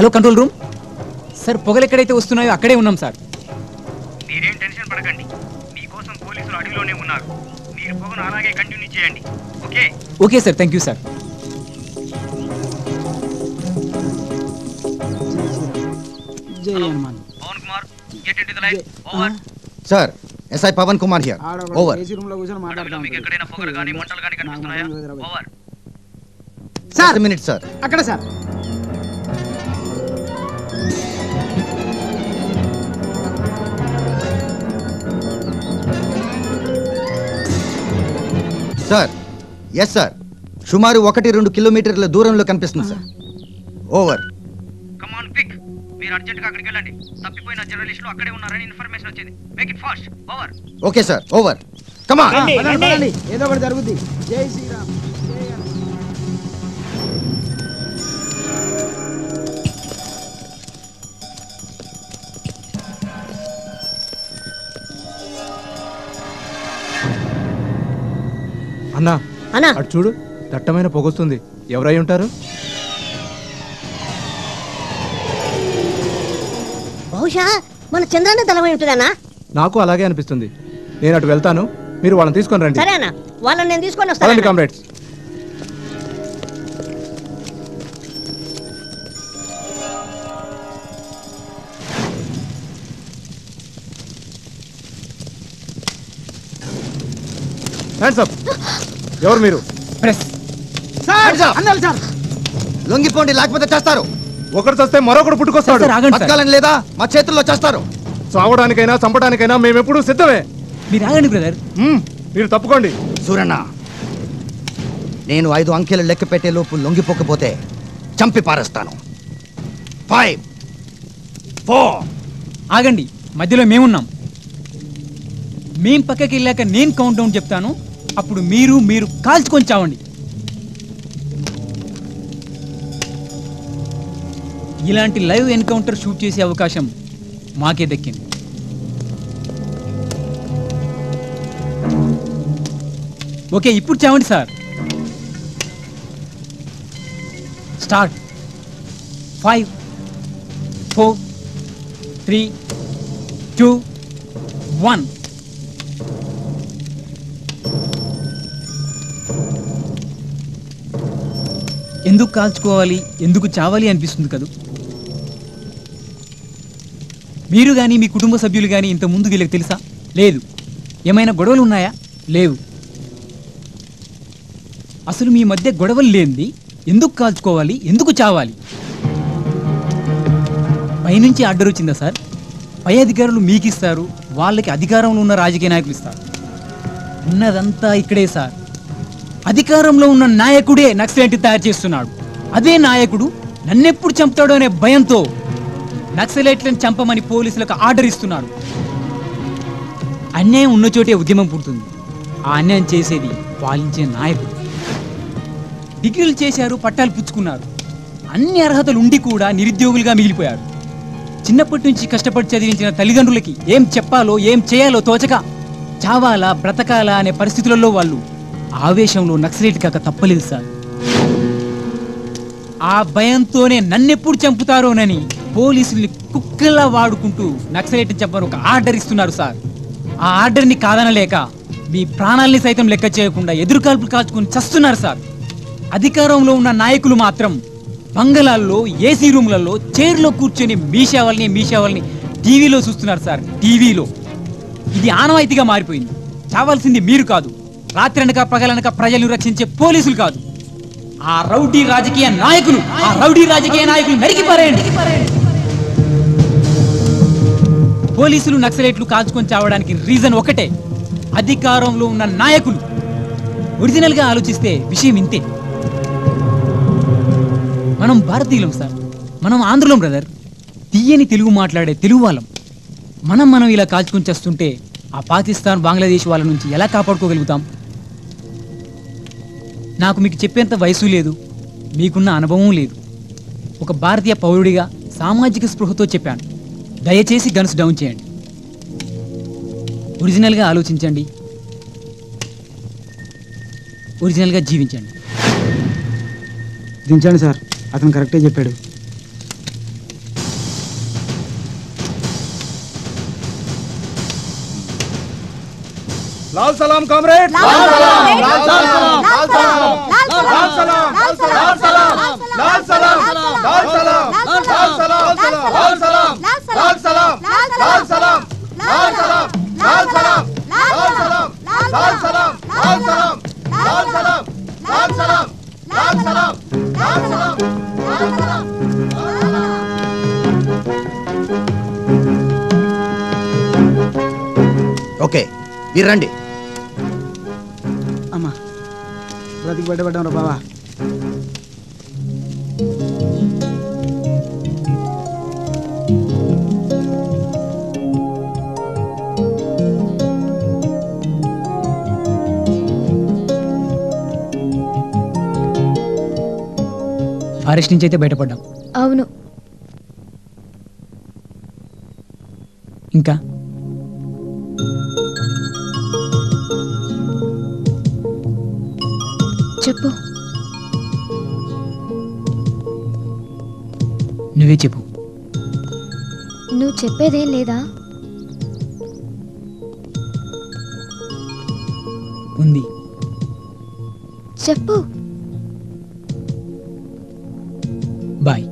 హలో, కంట్రోల్ రూమ్ సార్, పొగలు ఎక్కడైతే వస్తున్నాయో అక్కడే ఉన్నాం సార్. మీరేం టెన్షన్ పడకండి, మీకోసం పోలీసులు అడవిలోనే ఉన్నారు. మీరు పొగను అలాగే కంటిన్యూ చేయండి. Okay okay sir, thank you sir. Pavan Kumar, get into the line. Over sir. SI Pavan Kumar here. Over. AC room లో కూర్చొని మాట్లాడదాం. మీకు ఎక్కడైనా పొగలు గాని మంటలు గాని కనిపిస్తున్నాయా? Over sir. ఒక నిమిషం సార్, అక్కడ సార్. సార్, ఎస్ సార్, సుమారు ఒకటి రెండు కిలోమీటర్ల దూరంలో కనిపిస్తుంది సార్. ఓవర్. కమాన్ క్విక్, మీరు అర్జెంట్‌గా అక్కడికి వెళ్ళండి. తప్పిపోయిన జర్నలిస్టులు అక్కడే ఉన్నారని ఇన్ఫర్మేషన్ వచ్చింది. Make it fast. Over. Okay sir, over. Come on, వెళ్ళండి, ఏదో ఒకటి జరుగుద్ది. జై శ్రీరామ్. అన్నా అన్నా, అటు చూడు, దట్టమైన పొగొస్తుంది. ఎవరై ఉంటారు? బహుశా మన చంద్రాన్న తలమై ఉంటుందన్నా. నాకు అలాగే అనిపిస్తుంది. నేను అటు వెళ్తాను, మీరు వాళ్ళని తీసుకొని రండి. సరే అన్నా, వాళ్ళని నేను తీసుకొని వస్తాను. Comrades, hands up. ఎవరు మీరు? Press sir. అన్నాల సార్, లొంగిపోండి, లేకపోతే చేస్తారు. ఒకరు చస్తే మరొకరు పుట్టుకొస్తాడు. బతకాలని లేదా? మా చేతుల్లో చేస్తారు. చావడానికైనా చంపడానికైనా మేమెప్పుడు సిద్ధమే. మీరు ఆగండి బ్రదర్, మీరు తప్పుకోండి. సూరన్న, నేను ఐదు అంకెలు లెక్క పెట్టే లోపు లొంగిపోకపోతే చంపి పారేస్తాను. ఫైవ్ ఫోర్ ఆగండి, మధ్యలో మేమున్నాం. మేం పక్కకి వెళ్ళాక నేను కౌంట్ డౌన్ చెప్తాను, అప్పుడు మీరు మీరు కాల్చుకొని చావండి. ఇలాంటి లైవ్ ఎన్కౌంటర్ షూట్ చేసే అవకాశం మాకే దక్కింది. ఓకే, ఇప్పుడు చావండి sir. Start. Five four three two one. ఎందుకు కాల్చుకోవాలి, ఎందుకు చావాలి అనిపిస్తుంది కదా? మీరు కానీ మీ కుటుంబ సభ్యులు కానీ ఇంతకుముందు వీళ్ళకి తెలుసా? లేదు. ఏమైనా గొడవలు ఉన్నాయా? లేవు. అసలు మీ మధ్య గొడవలు లేనిది ఎందుకు కాల్చుకోవాలి, ఎందుకు చావాలి? పైనుంచి ఆర్డర్ వచ్చిందా సార్? పై అధికారులు మీకు ఇస్తారు, వాళ్ళకి అధికారంలో ఉన్న రాజకీయ నాయకులు ఇస్తారు. ఉన్నదంతా ఇక్కడే సార్. అధికారంలో ఉన్న నాయకుడే నక్సలైట్ తయారు చేస్తున్నాడు. అదే నాయకుడు నన్నెప్పుడు చంపుతాడో అనే భయంతో నక్సలైట్లను చంపమని పోలీసులకు ఆర్డర్ ఇస్తున్నాడు. అన్యాయం ఉన్న చోటే ఉద్యమం పుడుతుంది. ఆ అన్యాయం చేసేది పాలించే నాయకుడు. డిగ్రీలు చేశారు, పట్టాలు పుచ్చుకున్నారు, అన్ని అర్హతలు ఉండి కూడా నిరుద్యోగులుగా మిగిలిపోయారు. చిన్నప్పటి నుంచి కష్టపడి చదివించిన తల్లిదండ్రులకి ఏం చెప్పాలో ఏం చేయాలో తోచక చావాలా బ్రతకాలా అనే పరిస్థితులలో వాళ్ళు ఆవేశంలో నక్సలైట్ కాక తప్పలేదు సార్. ఆ భయంతోనే నన్నెప్పుడు చంపుతారోనని పోలీసుల్ని కుక్కలా వాడుకుంటూ నక్సలైట్ చంపని ఒక ఆర్డర్ ఇస్తున్నారు సార్. ఆ ఆర్డర్ని కాదనలేక మీ ప్రాణాలని సైతం లెక్క చేయకుండా ఎదురుకాల్పులు కాల్చుకుని చస్తున్నారు సార్. అధికారంలో ఉన్న నాయకులు మాత్రం బంగళాల్లో, ఏసీ రూమ్లలో, చైర్లో కూర్చొని మీషావాలని మీషావాలని టీవీలో చూస్తున్నారు సార్. టీవీలో ఇది ఆనవాయితీగా మారిపోయింది. చావాల్సింది మీరు కాదు, రాత్రనక పగలనక ప్రజలను రక్షించే పోలీసులు కాదు, ఆ రౌడీ రాజకీయ నాయకులు. ఆ రౌడీ రాజకీయ నాయకులు నరికిపారేయండి. పోలీసులు నక్సలైట్లు కాల్చుకొని చావడానికి రీజన్ ఒకటే, అధికారంలో ఉన్న నాయకులు. ఒరిజినల్గా ఆలోచిస్తే విషయం ఇంతే. మనం భారతీయులం సార్, మనం ఆంధ్రులం బ్రదర్. తీయని తెలుగు మాట్లాడే తెలుగు వాళ్ళం. మనం మనం ఇలా కాల్చుకొని చేస్తుంటే ఆ పాకిస్తాన్, బంగ్లాదేశ్ వాళ్ళ నుంచి ఎలా కాపాడుకోగలుగుతాం? నాకు మీకు చెప్పేంత వయసు లేదు, మీకున్న అనుభవం లేదు. ఒక భారతీయ పౌరుడిగా సామాజిక స్పృహతో చెప్పాను. దయచేసి గన్స్ డౌన్ చేయండి. ఒరిజినల్గా ఆలోచించండి, ఒరిజినల్గా జీవించండి. దించండి సార్, అతను కరెక్టే చెప్పాడు. लाल सलाम कॉमरेड, लाल सलाम, लाल सलाम, लाल सलाम, लाल सलाम, लाल सलाम, लाल सलाम, लाल सलाम, लाल सलाम, लाल सलाम, लाल सलाम, लाल सलाम, लाल सलाम, लाल सलाम, लाल सलाम, लाल सलाम, लाल सलाम, लाल सलाम, लाल सलाम, लाल सलाम, लाल सलाम, लाल सलाम. ओके, మీరు రండి. అమ్మా బ్రతికి బయటపడ్డాం రా బాబా. ఫారెస్ట్ నుంచి అయితే బయటపడ్డాం. అవును. ఇంకా చెప్పు, నువ్వే చెప్పు. నువ్వు చెప్పేదేం లేదా? ఉంది. చెప్పు. బాయ్.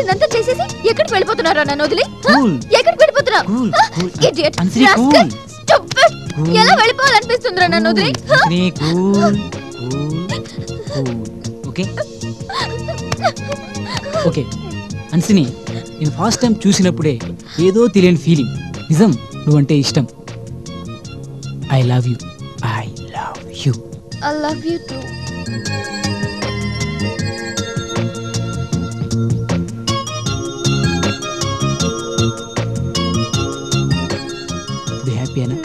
చేసిందంతా చేసేసి ఎక్కడికి వెళ్ళిపోతున్నారా నన్ను వదిలి? ఎక్కడికి వెళ్ళిపోతున్నా? ఇడియట్. రాస్కల్. స్టూపిడ్. ఎలా వెళ్ళిపోవాలనిపిస్తుందిరా నన్ను వదిలి? నీ cool. Cool. Okay. Okay. Hansini నేను ఫస్ట్ టైం చూసినప్పుడే ఏదో తెలియని ఫీలింగ్. నిజం నువ్వంటే ఇష్టం. I love you. I love you. I love you too. Be happy, na?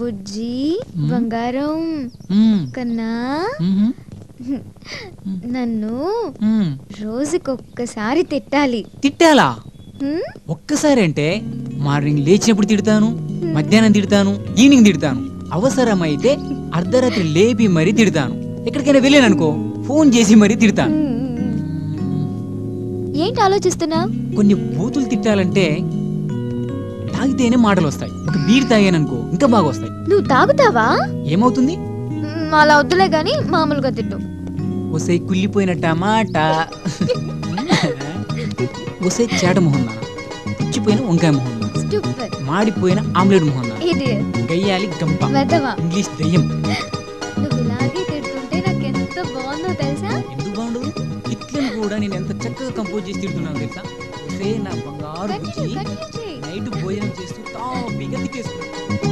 బుజ్జి బంగారం కన్నా నన్ను రోజుకొక్కసారి తిట్టాలి. తిట్టాలా? ఒక్కసారి అంటే మార్నింగ్ లేచినప్పుడు తిడతాను, మధ్యాహ్నం తిడతాను, ఈవినింగ్ తిడతాను, అవసరమైతే అర్ధరాత్రి లేపి మరీ తిడతాను, ఎక్కడికైనా వెళ్ళాను అనుకో ఫోన్ చేసి మరీ తిడతాను. ఏంటి ఆలోచిస్తున్నా? కొన్ని బూతులు తిట్టాలంటే తాగితేనే మాటలు వస్తాయి. ఒక బీర్ తాగాను అనుకో ఇంకా బాగా వస్తాయి. నువ్వు తాగుతావా? ఏమవుతుంది? అలా వద్దులే గాని మామూలుగా తిట్టు. ఒసే కుళ్ళిపోయిన టమాటా, ఒసే చేట మొహం, పుచ్చిపోయిన వంకాయ మొహం, మాడిపోయిన ఆమ్లెట్ మొహం, గయ్యాలి గంప, ఇంగ్లీష్ దయ్యం. నువ్వు ఇలాగే తిడుతుంటే నాకు ఎంత బాగుందో తెలుసా? ఎందుకు బాగుండదు? ఇట్లను కూడా నేను ఎంత చక్కగా కంపోజ్ చేసి తిడుతున్నాను తెలుసా? ఒసే నా బంగారు నైట్ భోజనం చేస్తూ టాపీగా తిట్టేసుకున్నాను.